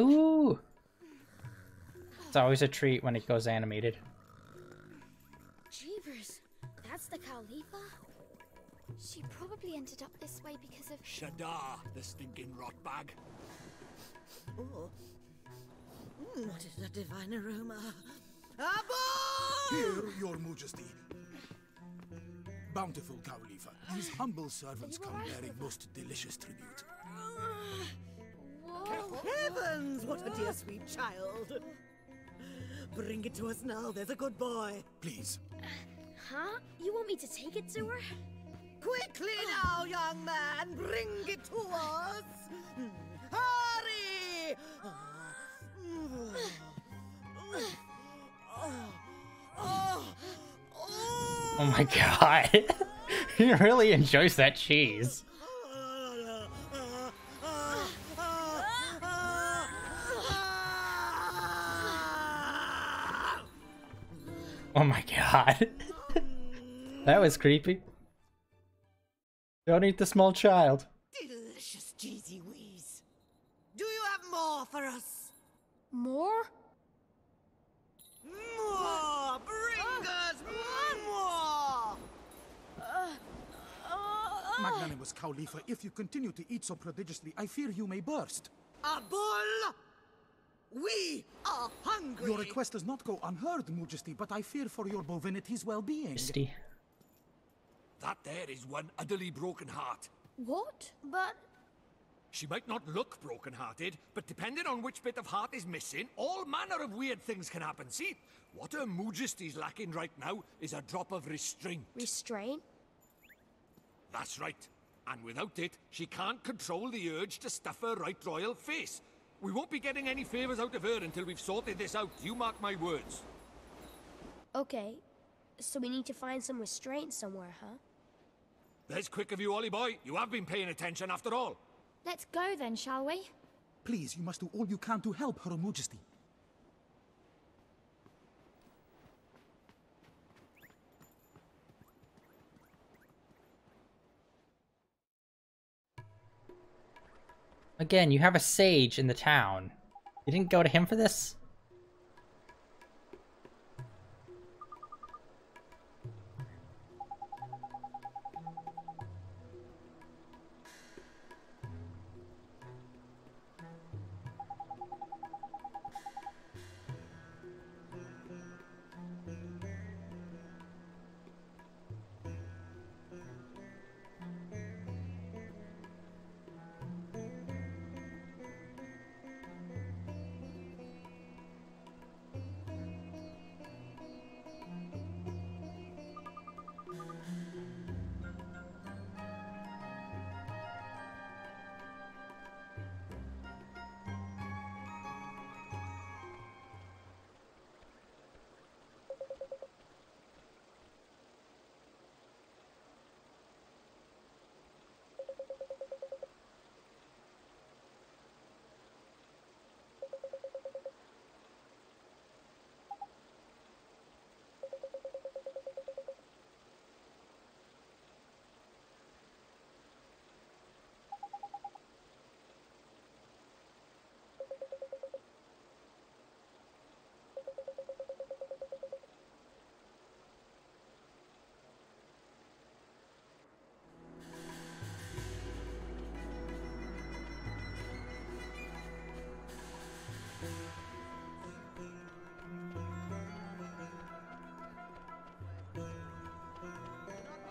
Ooh! It's always a treat when it goes animated. Jeebers, that's the Cowlipha? She probably ended up this way because of... Shadar, the stinking rot bag. Oh. What is that divine aroma? Abba! Here, Your Majesty. Bountiful Cowlipha, these humble servants come bearing most delicious tribute. Whoa. Heavens, what a dear sweet child. Bring it to us now, there's a good boy. Please. Huh? You want me to take it to her? Quickly now, young man, bring it to us. Hurry! Oh my god. He really enjoys that cheese. Oh my god. That was creepy. Don't eat the small child. Delicious cheesy wheeze. Do you have more for us? More? More! Bring us more! Magnanimous Cowlipha, if you continue to eat so prodigiously, I fear you may burst. A bull? We are hungry! Your request does not go unheard, Majesty, but I fear for your bovinity's well-being. Majesty. That there is one utterly broken heart. What? But... She might not look broken-hearted, but depending on which bit of heart is missing, all manner of weird things can happen. See, what her Majesty's lacking right now is a drop of restraint. Restraint? That's right. And without it, she can't control the urge to stuff her right royal face. We won't be getting any favors out of her until we've sorted this out. You mark my words. Okay. So we need to find some restraint somewhere, huh? There's quick of you, Ollie boy. You have been paying attention after all. Let's go then, shall we? Please, you must do all you can to help Her Majesty. Again, you have a sage in the town. You didn't go to him for this?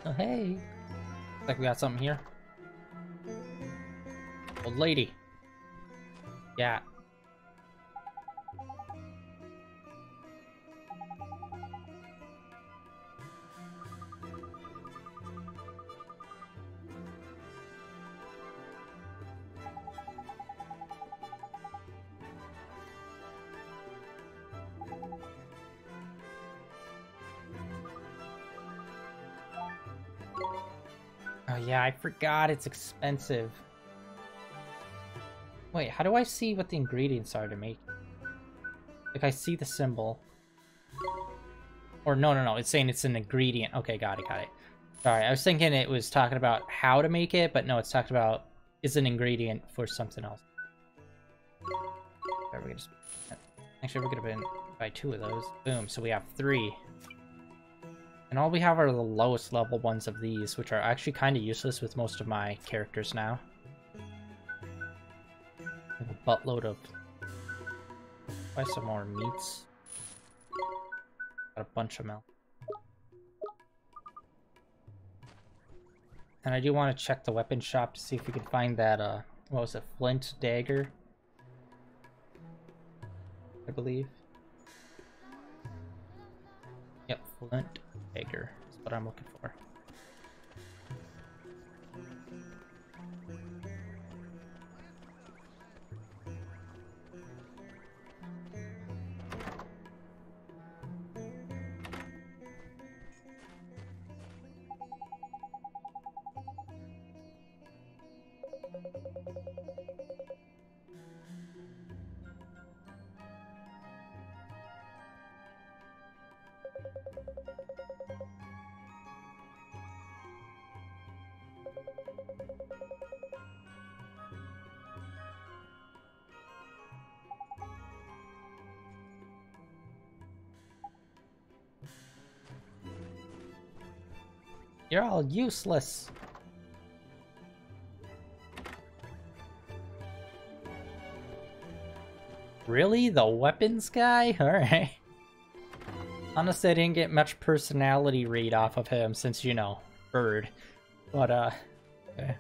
Oh, hey, looks like we got something here. Old lady. Yeah. Yeah, I forgot it's expensive. Wait, how do I see what the ingredients are to make? Like, I see the symbol. Or no, it's saying it's an ingredient. Okay, got it. Sorry, I was thinking it was talking about how to make it, but no, it's talking about it's an ingredient for something else. Actually, we're gonna buy two of those. Boom, so we have three. And all we have are the lowest level ones of these, which are actually kind of useless with most of my characters now. I have a buttload of... Buy some more meats. Got a bunch of milk. And I do want to check the weapon shop to see if we can find that, what was it, flint dagger? I believe. Yep, flint dagger is what I'm looking for. You're all useless. Really? The weapons guy? Alright. Honestly, I didn't get much personality read off of him since, you know, bird. But, okay.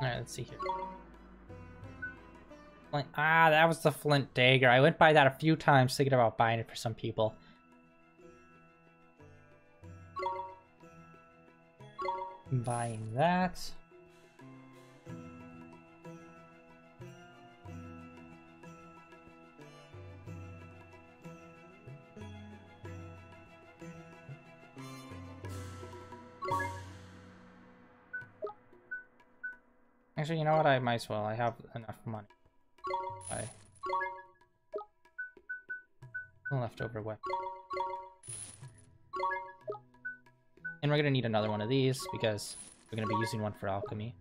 Alright, let's see here. Flint. Ah, that was the flint dagger. I went by that a few times thinking about buying it for some people. I'm buying that. Actually, you know what? I might as well. I have enough money. Buy a leftover weapon. And we're going to need another one of these because we're going to be using one for alchemy.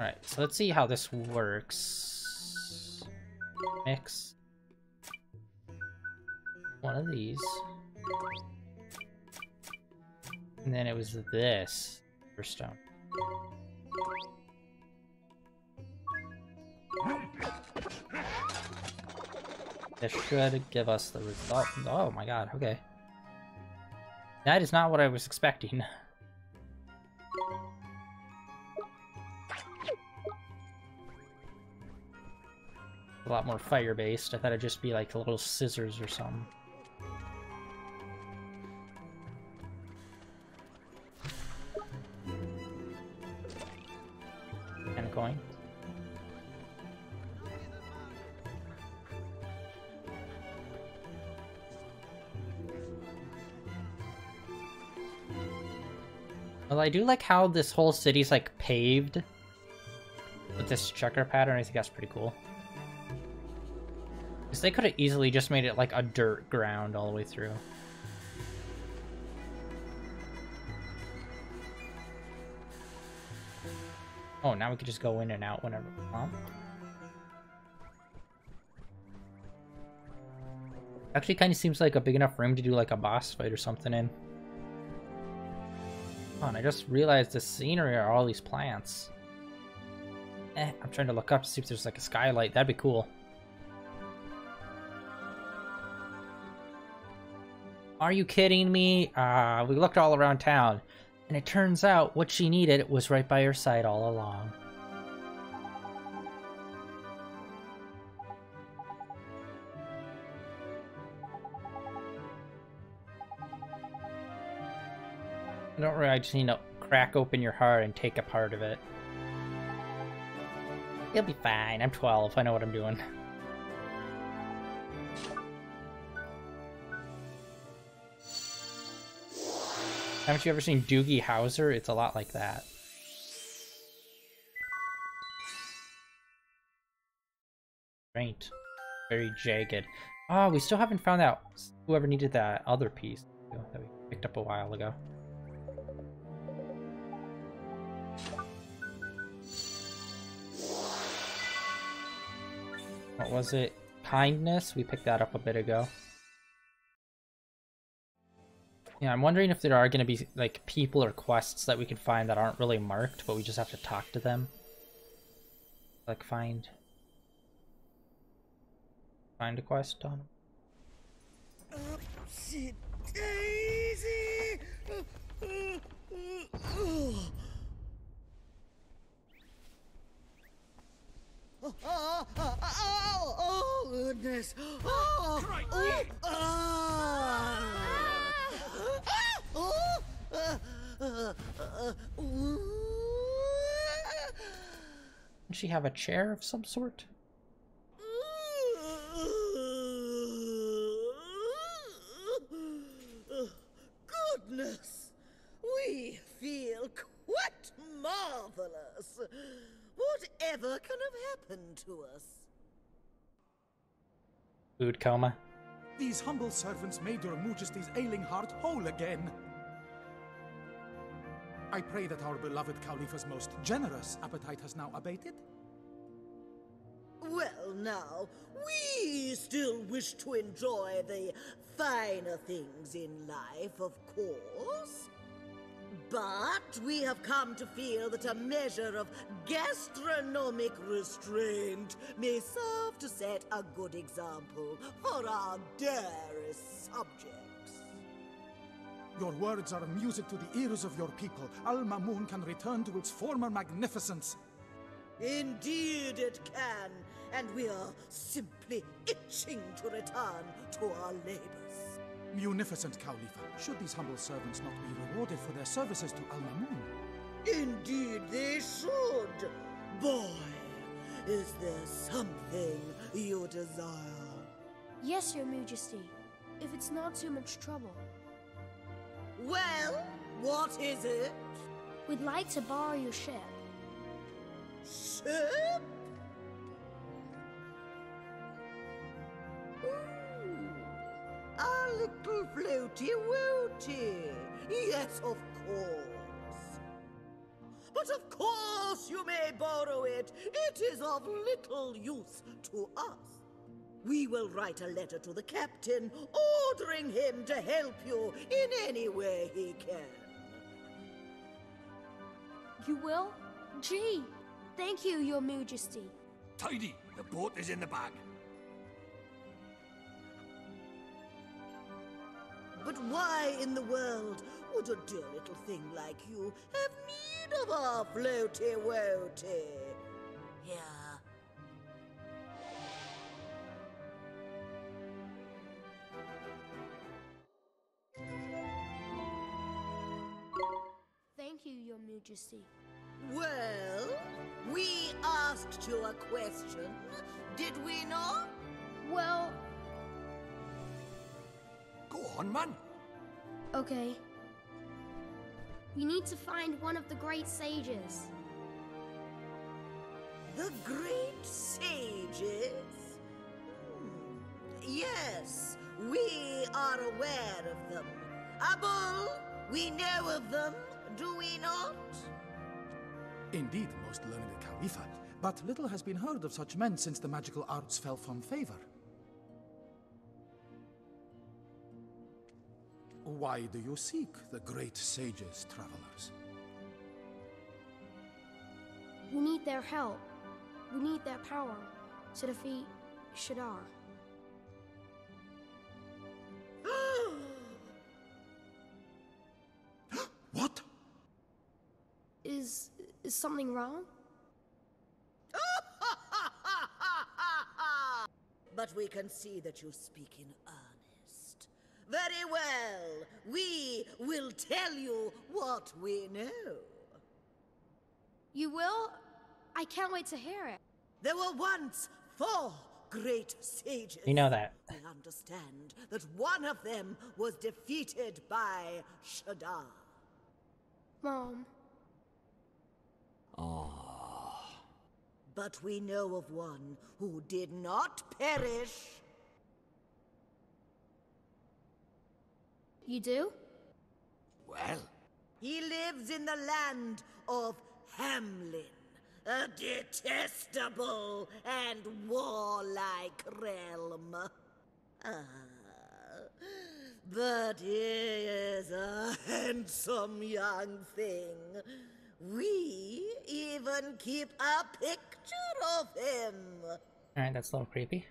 Alright, so let's see how this works. Mix. One of these. And then it was this for stone. This should give us the result. Oh my god, okay. That is not what I was expecting. A lot more fire-based. I thought it'd just be like little scissors or something. Well, I do like how this whole city's like paved with this checker pattern. I think that's pretty cool. Because they could have easily just made it like a dirt ground all the way through. Oh, now we could just go in and out whenever we want. Actually, kind of seems like a big enough room to do like a boss fight or something in. Oh, and I just realized the scenery are all these plants. I'm trying to look up to see if there's like a skylight. That'd be cool. Are you kidding me? We looked all around town, and it turns out what she needed was right by her side all along. Don't worry, I just need to crack open your heart and take a part of it. It'll be fine. I'm 12. I know what I'm doing. Haven't you ever seen Doogie Howser? It's a lot like that. Right. Very jagged. Ah, oh, we still haven't found out whoever needed that other piece that we picked up a while ago. What was it? Kindness? We picked that up a bit ago. Yeah, I'm wondering if there are going to be, like, people or quests that we can find that aren't really marked, but we just have to talk to them. Like, find a quest on them. Oopsie daisy! Oh, goodness! Oh, did she have a chair of some sort? Goodness, we feel quite marvelous. Whatever can have happened to us? Food coma. These humble servants made your majesty's ailing heart whole again. I pray that our beloved Cowlipha's most generous appetite has now abated. Well now, we still wish to enjoy the finer things in life, of course. But we have come to feel that a measure of gastronomic restraint may serve to set a good example for our dearest subjects. Your words are music to the ears of your people. Al Mamoon can return to its former magnificence. Indeed it can, and we are simply itching to return to our labors. Munificent Cowlipha, should these humble servants not be rewarded for their services to Al Mamoon? Indeed they should. Boy, is there something you desire? Yes, Your Majesty, if it's not too much trouble. Well, what is it? We'd like to borrow your ship. Ship? Ooh, a little floaty-woaty. Yes, of course. But of course you may borrow it. It is of little use to us. We will write a letter to the captain, ordering him to help you in any way he can. You will? Gee, thank you, Your Majesty. Tidy, the boat is in the bag. But why in the world would a dear little thing like you have need of our floaty-woaty? Yeah. Thank you, Your Majesty. Well, we asked you a question, did we not? Well... Go on, man. Okay. We need to find one of the great sages. The great sages? Hmm. Yes, we are aware of them. Abul, we know of them. Do we not? Indeed, most learned Cowlipha, but little has been heard of such men since the magical arts fell from favor. Why do you seek the great sages, travelers? We need their help. We need their power to defeat Shadar. What? Is something wrong? But we can see that you speak in earnest. Very well. We will tell you what we know. You will? I can't wait to hear it. There were once 4 great sages. You know that. I understand that one of them was defeated by Shadar. Mom. Oh. But we know of one who did not perish. You do? Well. He lives in the land of Hamlin, a detestable and warlike realm. But he is a handsome young thing. We even keep a picture of him. Alright, that's a little creepy.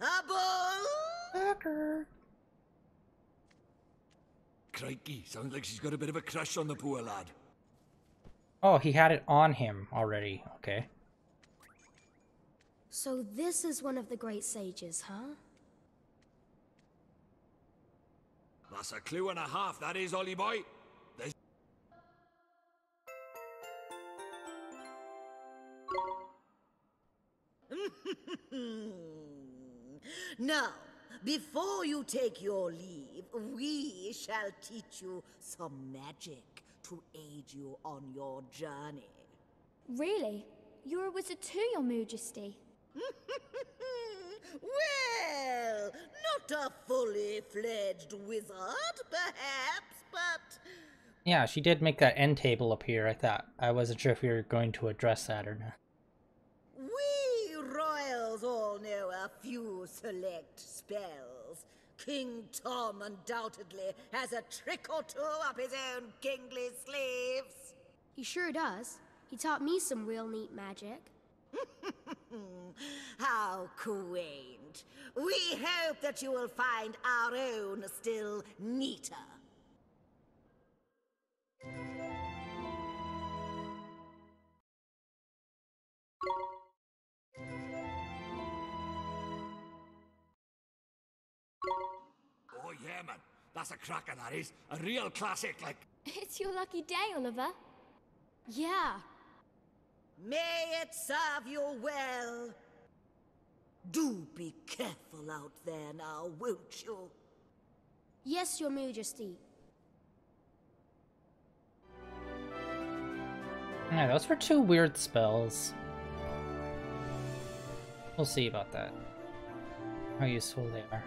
A bull! Crikey, sounds like she's got a bit of a crush on the poor lad. Oh, he had it on him already. Okay. So this is one of the great sages, huh? That's a clue and a half, that is, Ollie boy. There's... Now, before you take your leave, we shall teach you some magic to aid you on your journey. Really? You're a wizard too, Your Majesty. Well, not a fully fledged wizard, perhaps, but... Yeah, she did make that end table appear, I thought. I wasn't sure if we were going to address that or not. We royals all know a few select spells. King Tom undoubtedly has a trick or two up his own kingly sleeves. He sure does. He taught me some real neat magic. How quaint. We hope that you will find our own still neater. Oh yeah, man. That's a cracker, that is. A real classic, like... It's your lucky day, Oliver. Yeah. May it serve you well. Do be careful out there now, won't you? Yes, Your Majesty. Yeah, those were 2 weird spells. We'll see about that. How useful they are.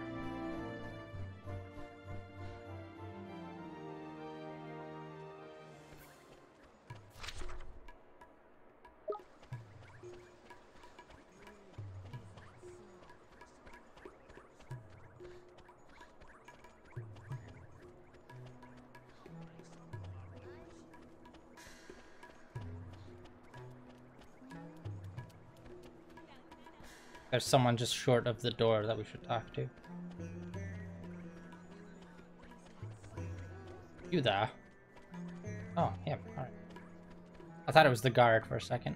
There's someone just short of the door that we should talk to. You there? Oh, him. Alright. I thought it was the guard for a second.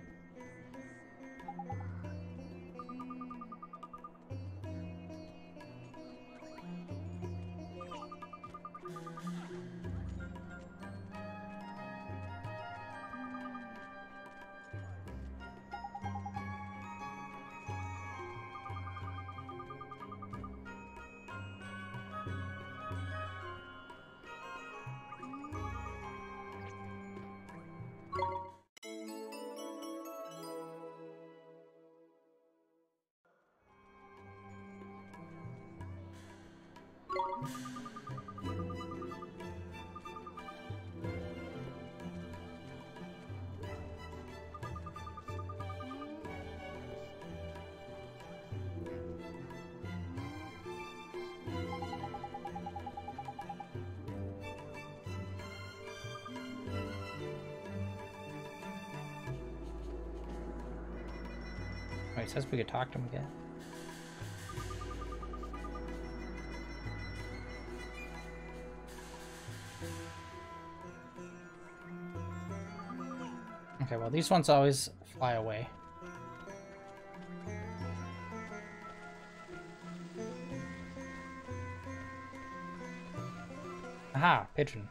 It says we could talk to him again. Okay, well, these ones always fly away. Aha, pigeon.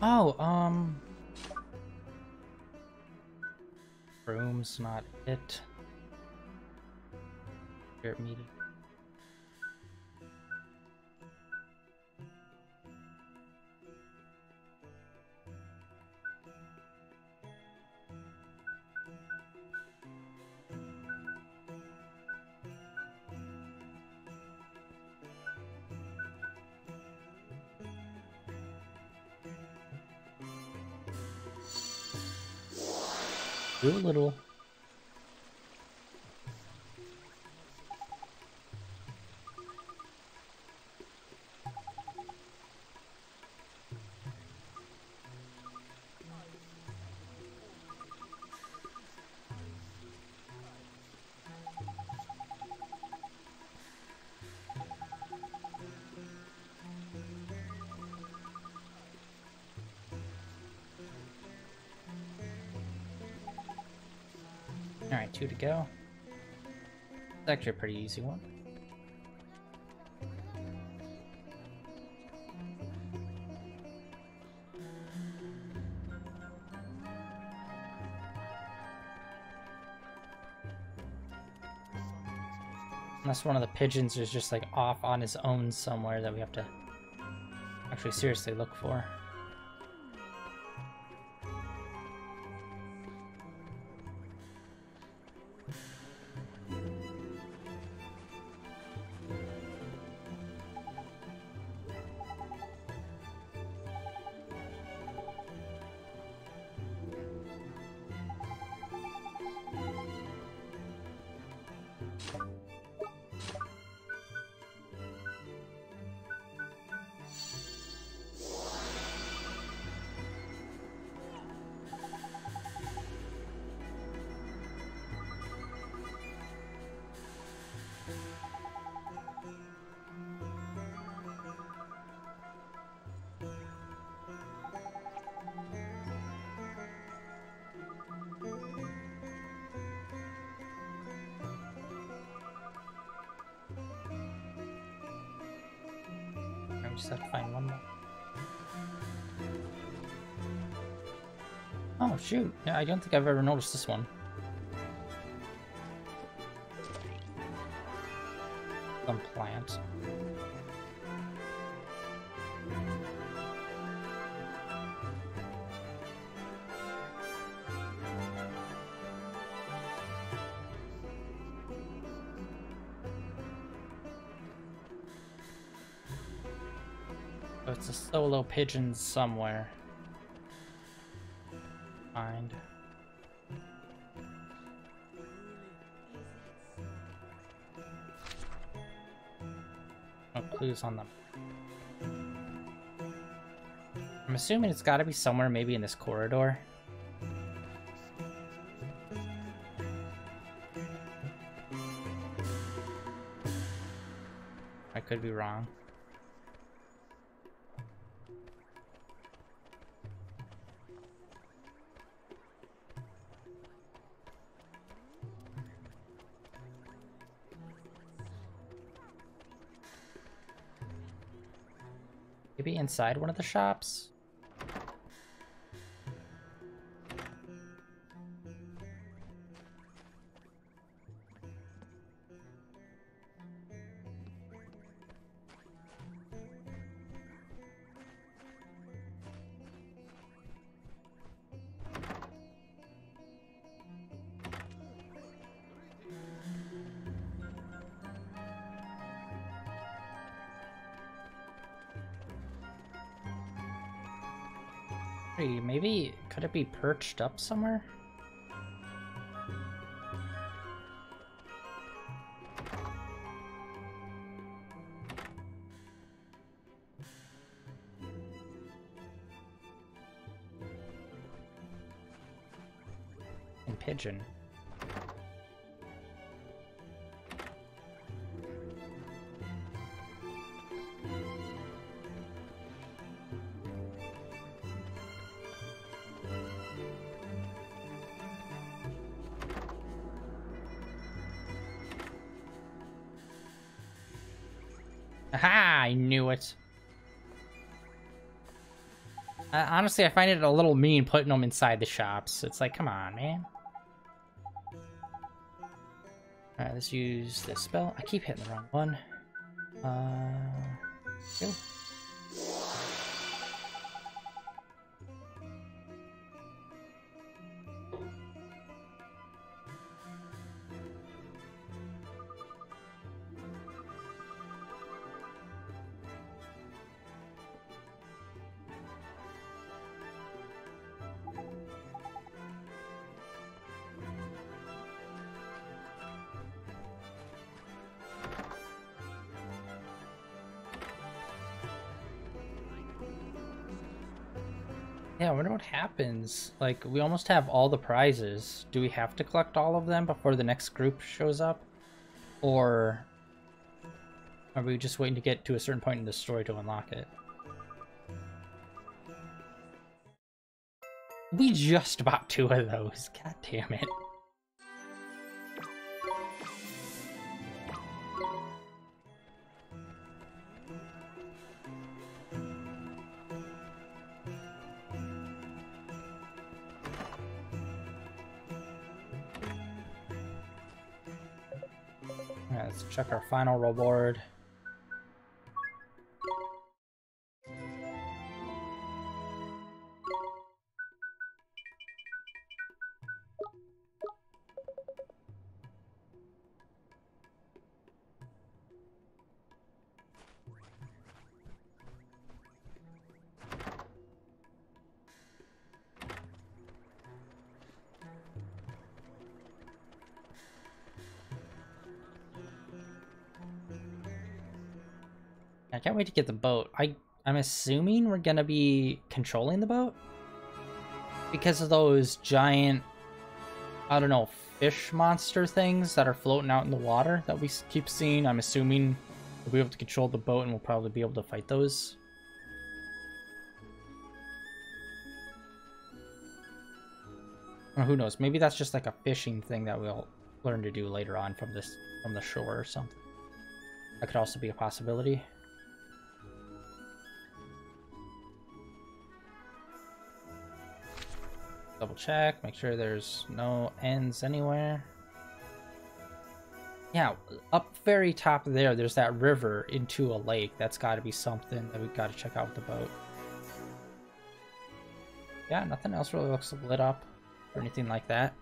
Oh, room's not it. Spirit meeting. Do a little. Alright, 2 to go. It's actually a pretty easy one. Unless one of the pigeons is just like off on his own somewhere that we have to actually seriously look for. Just have to find one more. Oh shoot, yeah, I don't think I've ever noticed this one. Some plant. It's a solo pigeon somewhere. Find. No clues on them. I'm assuming it's gotta be somewhere, maybe in this corridor. I could be wrong. Maybe inside one of the shops? Maybe, could it be perched up somewhere? And pigeon. Aha! I knew it. Honestly, I find it a little mean putting them inside the shops. It's like, come on, man. Alright, let's use this spell. I keep hitting the wrong one. Go. Yeah, I wonder what happens. Like, we almost have all the prizes. Do we have to collect all of them before the next group shows up? Or are we just waiting to get to a certain point in the story to unlock it? We just bought 2 of those. God damn it. Check our final reward. I can't wait to get the boat. I'm assuming we're gonna be controlling the boat because of those giant, I don't know, fish monster things that are floating out in the water that we keep seeing. I'm assuming we'll be able to control the boat and we'll probably be able to fight those. Or who knows? Maybe that's just like a fishing thing that we'll learn to do later on from the shore or something. That could also be a possibility. Double check, make sure there's no ends anywhere. Yeah, up very top there, there's that river into a lake. That's got to be something that we've got to check out with the boat. Yeah, nothing else really looks lit up or anything like that.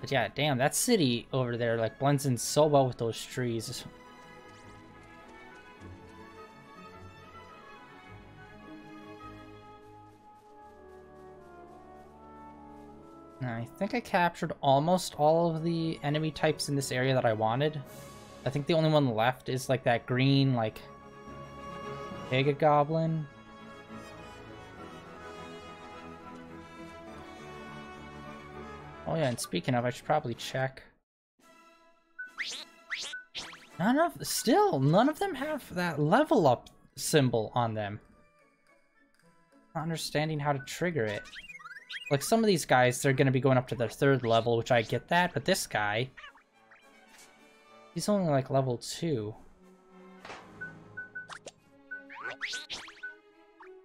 But yeah, damn, that city over there like blends in so well with those trees. I think I captured almost all of the enemy types in this area that I wanted. I think the only one left is like that green, like, mega goblin. Oh yeah, and speaking of, I should probably check. None of them have that level up symbol on them. Not understanding how to trigger it. Like, some of these guys, they're going to be going up to their 3rd level, which I get that, but this guy, he's only, like, level 2.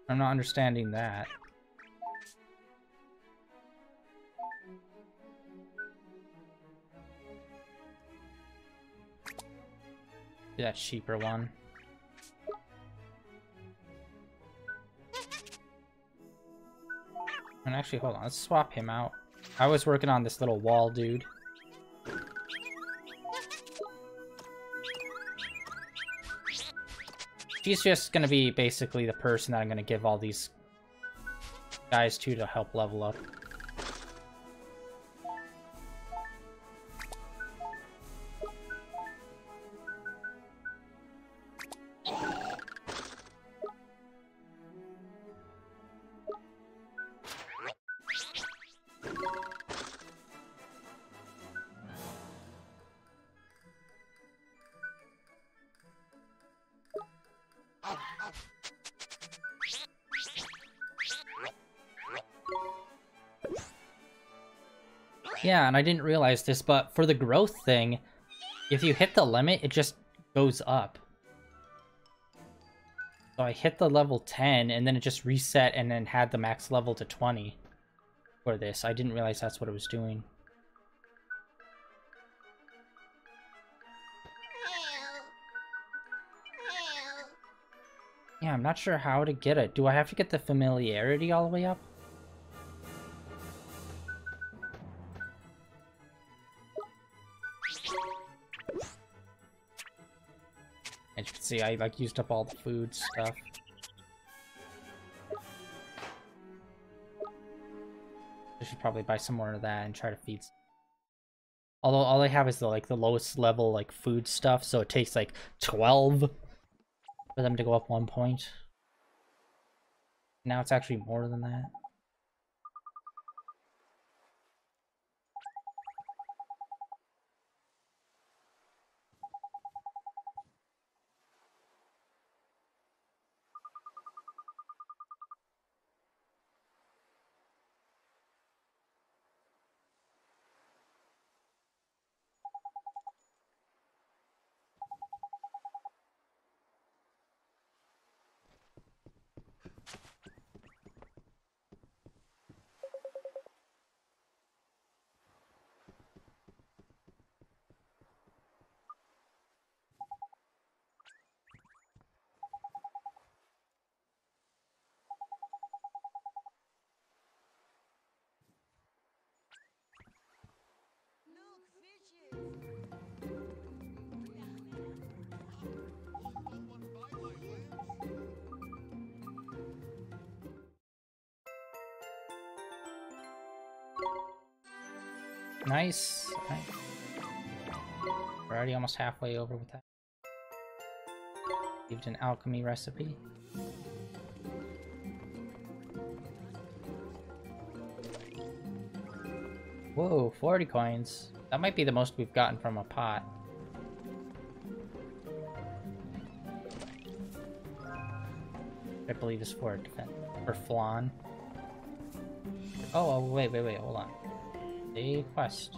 I'm not understanding that. Do that cheaper one. And actually, hold on, let's swap him out. I was working on this little wall dude. She's just gonna be basically the person that I'm gonna give all these guys to help level up. Yeah, and I didn't realize this, but for the growth thing, if you hit the limit, it just goes up. So I hit the level 10 and then it just reset and then had the max level to 20 for this. I didn't realize that's what it was doing. Yeah, I'm not sure how to get it. Do I have to get the familiarity all the way up? As you can see, I like used up all the food stuff. I should probably buy some more of that and try to feed. Although all I have is the like the lowest level like food stuff, so it takes like 12. For them to go up 1 point. Now it's actually more than that. Nice. Right. We're already almost halfway over with that. Saved an alchemy recipe. Whoa, 40 coins. That might be the most we've gotten from a pot. I believe it's for defense. For flan. Oh, wait, hold on. A quest.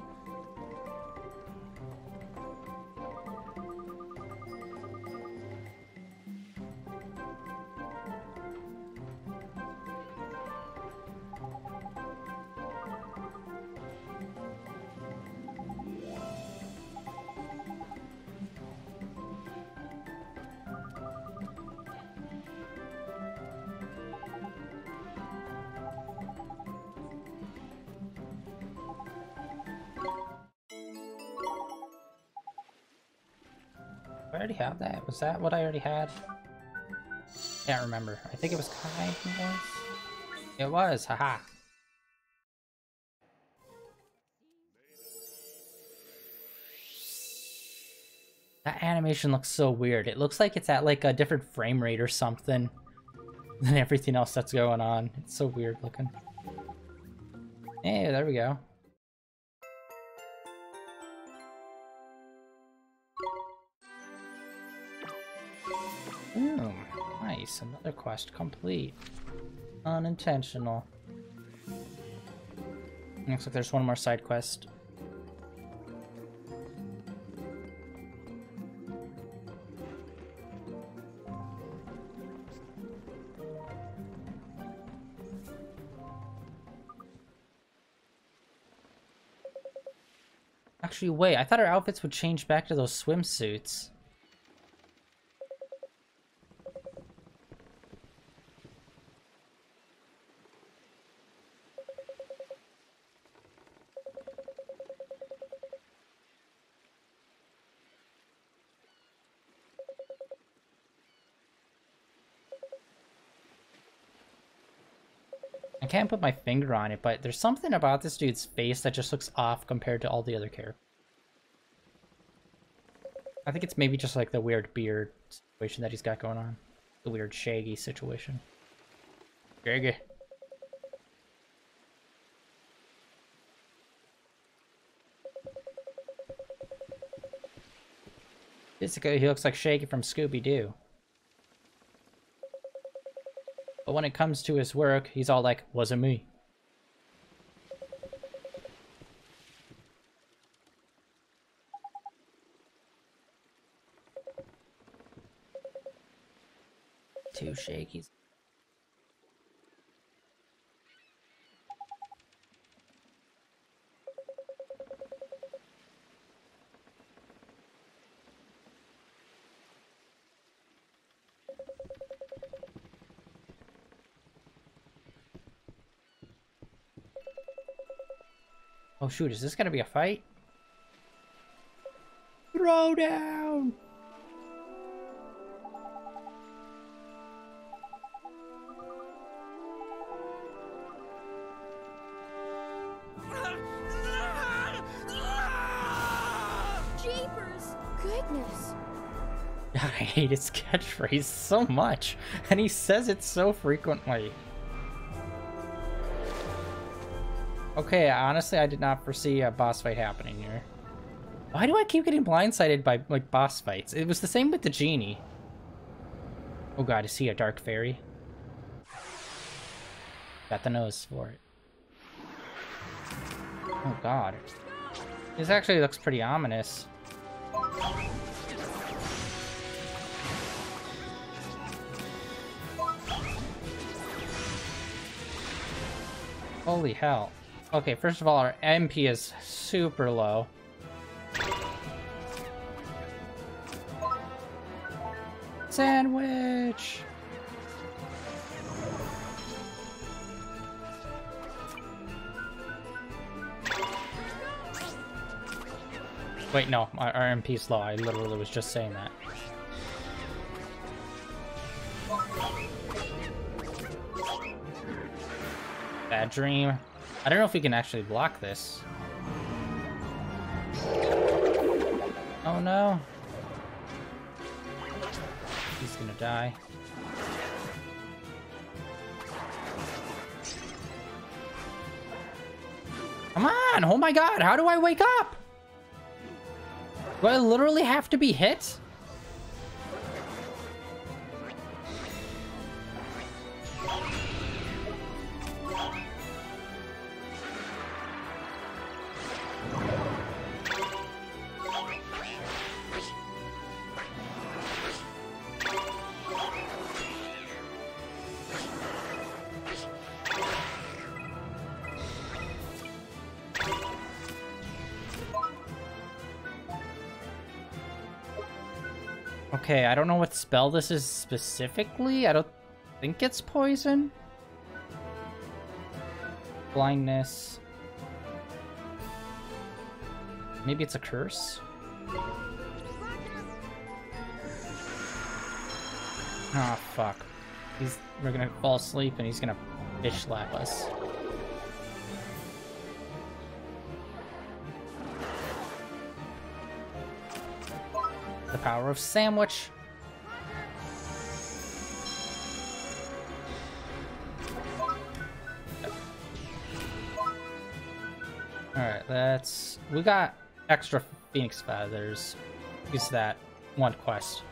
Have that? Was that what I already had? Can't remember. I think it was Kai. It was. Haha. That animation looks so weird. It looks like it's at like a different frame rate or something than everything else that's going on. It's so weird looking. Hey, there we go. Ooh, nice. Another quest complete. Unintentional. Looks like there's one more side quest. Actually, wait. I thought our outfits would change back to those swimsuits. I can't put my finger on it, but there's something about this dude's face that just looks off compared to all the other characters. I think it's maybe just like the weird beard situation that he's got going on. The weird shaggy situation. Shaggy. Basically, he looks like Shaggy from Scooby-Doo. But when it comes to his work, he's all like, wasn't me. too shaky. Oh shoot, is this gonna be a fight? Throw down! Jeepers, goodness. I hate his catchphrase so much, and he says it so frequently. Okay, honestly, I did not foresee a boss fight happening here. Why do I keep getting blindsided by, like, boss fights? It was the same with the genie. Oh god, is he a dark fairy? Got the nose for it. Oh god. This actually looks pretty ominous. Holy hell. Okay, first of all, our MP is super low. Sandwich! Wait, no, our MP's low. I literally was just saying that. Bad dream. I don't know if we can actually block this. Oh no. He's gonna die. Come on! Oh my god! How do I wake up? Do I literally have to be hit? Okay, I don't know what spell this is specifically. I don't think it's poison. Blindness. Maybe it's a curse? Ah, oh, fuck. We're gonna fall asleep and he's gonna bitch slap us. The power of sandwich. Alright, that's... We got extra phoenix feathers. Use that one quest.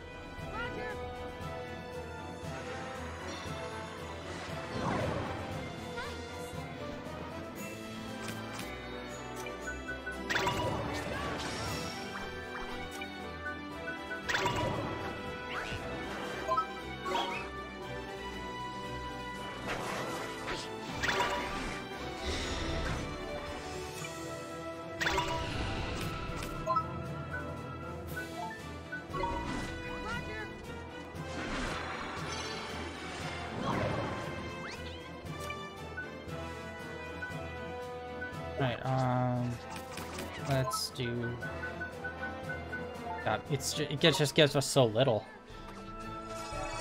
It just gives us so little. Oh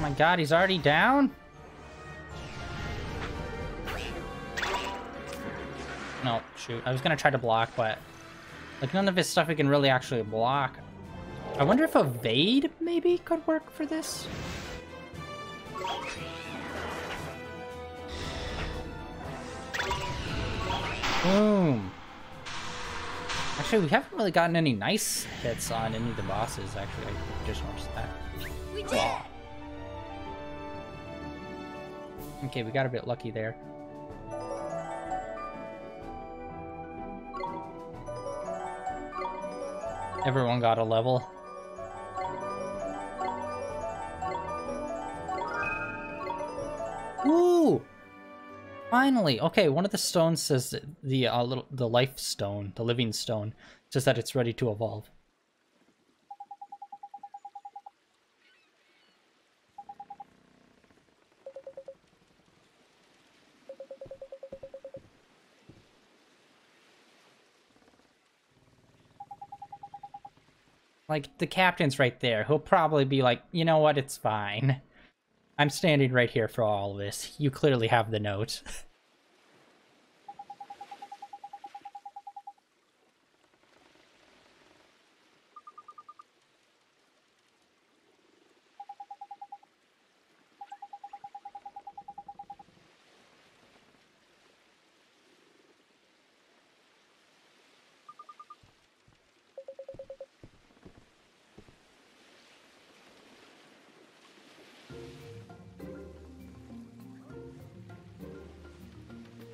my god, he's already down? No, shoot. I was gonna try to block, but... Like, none of his stuff we can really actually block. I wonder if evade, maybe, could work for this? Boom. Actually, we haven't really gotten any nice hits on any of the bosses, actually. I just noticed that. We did it! Okay, we got a bit lucky there. Everyone got a level. Ooh! Finally! Okay, one of the stones says that the life stone, the living stone, says that it's ready to evolve. Like, the captain's right there. He'll probably be like, you know what, it's fine. I'm standing right here for all of this. You clearly have the note.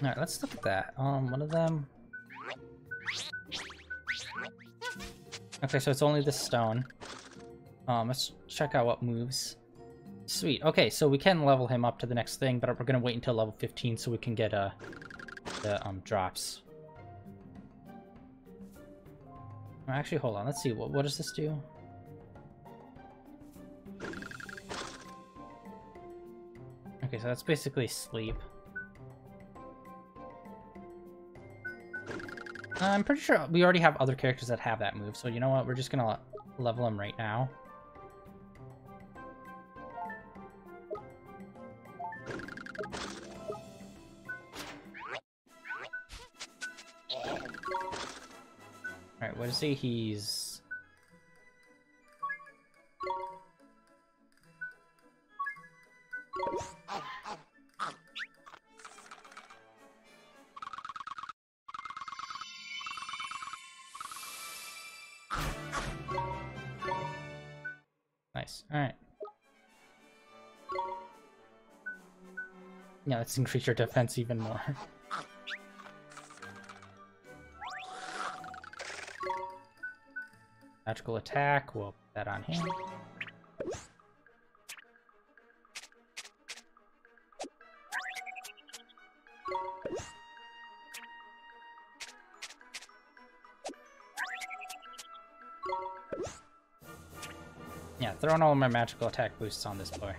Alright, let's look at that. One of them... Okay, so it's only this stone. Let's check out what moves. Sweet. Okay, so we can level him up to the next thing, but we're gonna wait until level 15 so we can get, the, drops. Actually, hold on. Let's see. What does this do? Okay, so that's basically sleep. I'm pretty sure we already have other characters that have that move, so you know what? We're just gonna level them right now. Alright, what is he? He's... Let's increase your defense even more. Magical attack, we'll put that on him. Yeah, throwing all of my magical attack boosts on this boy.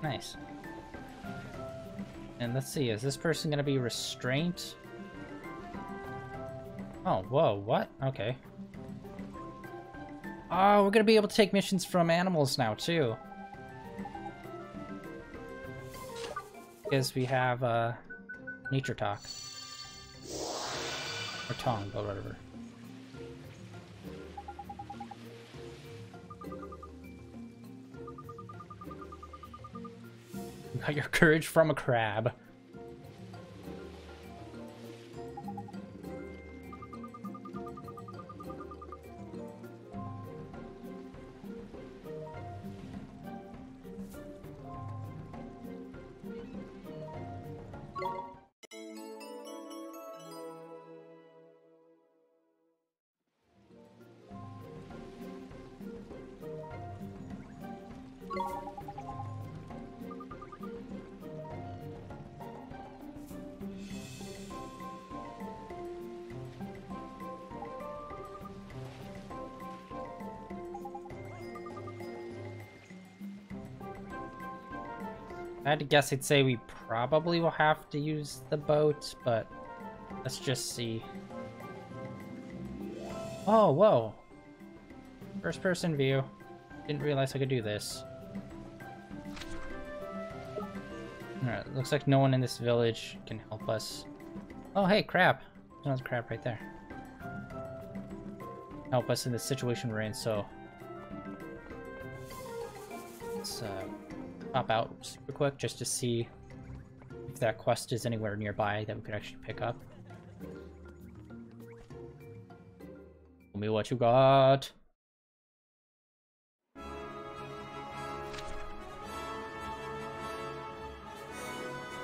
Nice. And let's see, is this person gonna be restraint? Oh, whoa, what? Okay. Oh, we're gonna be able to take missions from animals now, too. Because we have, Nature Talk. Or Tongue, or whatever. Got your courage from a crab. I had to guess I'd say we probably will have to use the boat, but let's just see. Oh, whoa. First person view. Didn't realize I could do this. Alright, looks like no one in this village can help us. Oh, hey, crab. There's another crab right there. Help us in the situation we're in, so... Let's, pop out super quick just to see if that quest is anywhere nearby that we could actually pick up. Tell me what you got.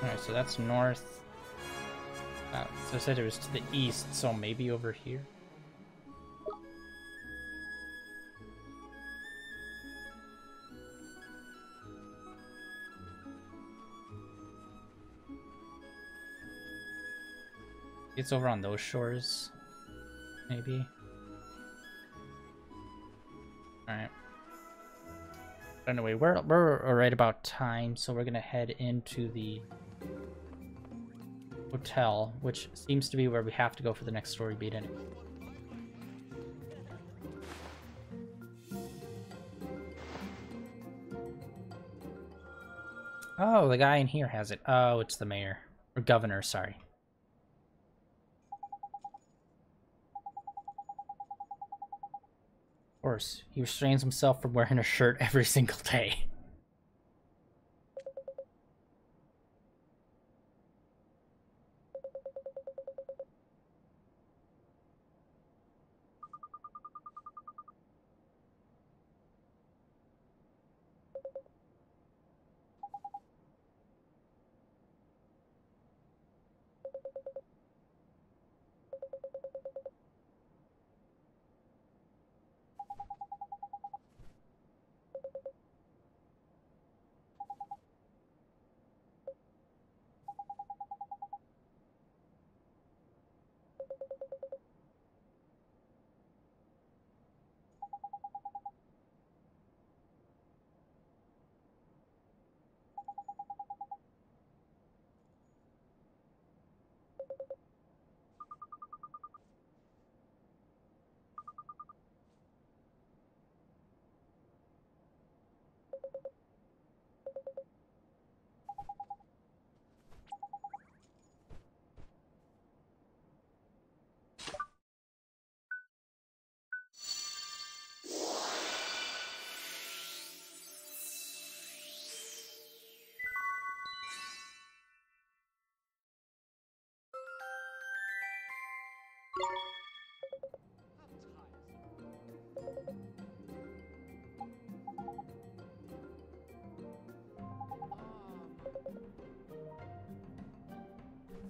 Alright, so that's north. So I said it was to the east, so maybe over here? It's over on those shores, maybe. Alright. Anyway, we're alright about time, so we're gonna head into the hotel, which seems to be where we have to go for the next story beat anyway. Oh, the guy in here has it. Oh, it's the mayor. Or governor, sorry. Of course, he restrains himself from wearing a shirt every single day.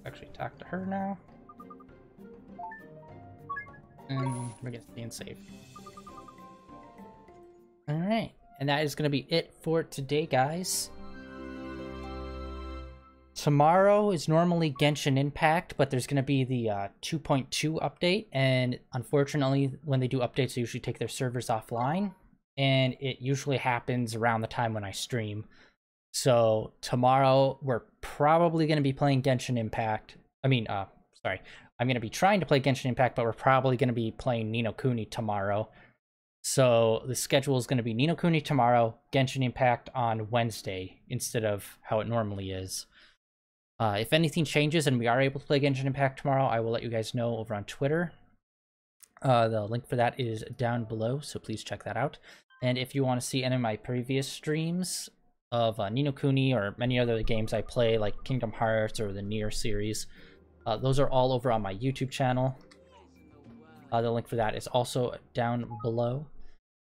Actually talk to her now. And we're gonna stay safe. Alright, and that is gonna be it for today, guys. Tomorrow is normally Genshin Impact, but there's going to be the 2.2 update, and unfortunately, when they do updates, they usually take their servers offline, and it usually happens around the time when I stream. So tomorrow, we're probably going to be playing Genshin Impact. I mean, sorry. I'm going to be trying to play Genshin Impact, but we're probably going to be playing Ni No Kuni tomorrow. So the schedule is going to be Ni No Kuni tomorrow, Genshin Impact on Wednesday, instead of how it normally is. If anything changes and we are able to play Genshin Impact tomorrow, I will let you guys know over on Twitter. The link for that is down below, so please check that out. And if you want to see any of my previous streams of Ni No Kuni or many other games I play, like Kingdom Hearts or the Nier series, those are all over on my YouTube channel. The link for that is also down below.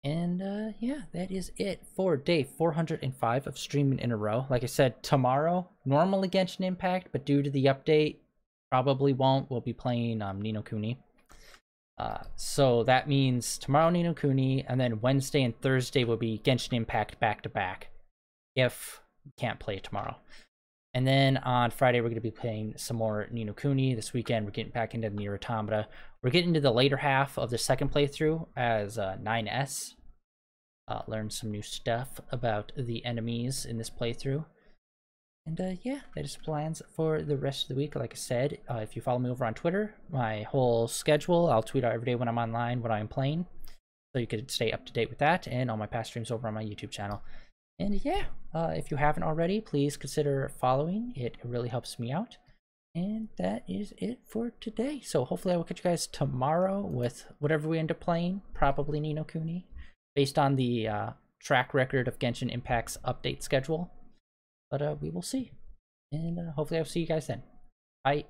And yeah, that is it for day 405 of streaming in a row. Like I said, tomorrow, normally Genshin Impact, but due to the update, probably won't. We'll be playing Ni No Kuni. So that means tomorrow Ni No Kuni, and then Wednesday and Thursday will be Genshin Impact back to back, if we can't play tomorrow. And then on Friday, we're going to be playing some more Ni No Kuni. This weekend, we're getting back into Nier Automata. We're getting to the later half of the second playthrough as 9S. Learned some new stuff about the enemies in this playthrough. And yeah, that is plans for the rest of the week. Like I said, if you follow me over on Twitter, my whole schedule, I'll tweet out every day when I'm online what I'm playing. So you can stay up to date with that and all my past streams over on my YouTube channel. And yeah, if you haven't already, please consider following. It really helps me out. And that is it for today. So hopefully I will catch you guys tomorrow with whatever we end up playing. Probably Ni No Kuni, based on the track record of Genshin Impact's update schedule. But we will see. And hopefully I'll see you guys then. Bye.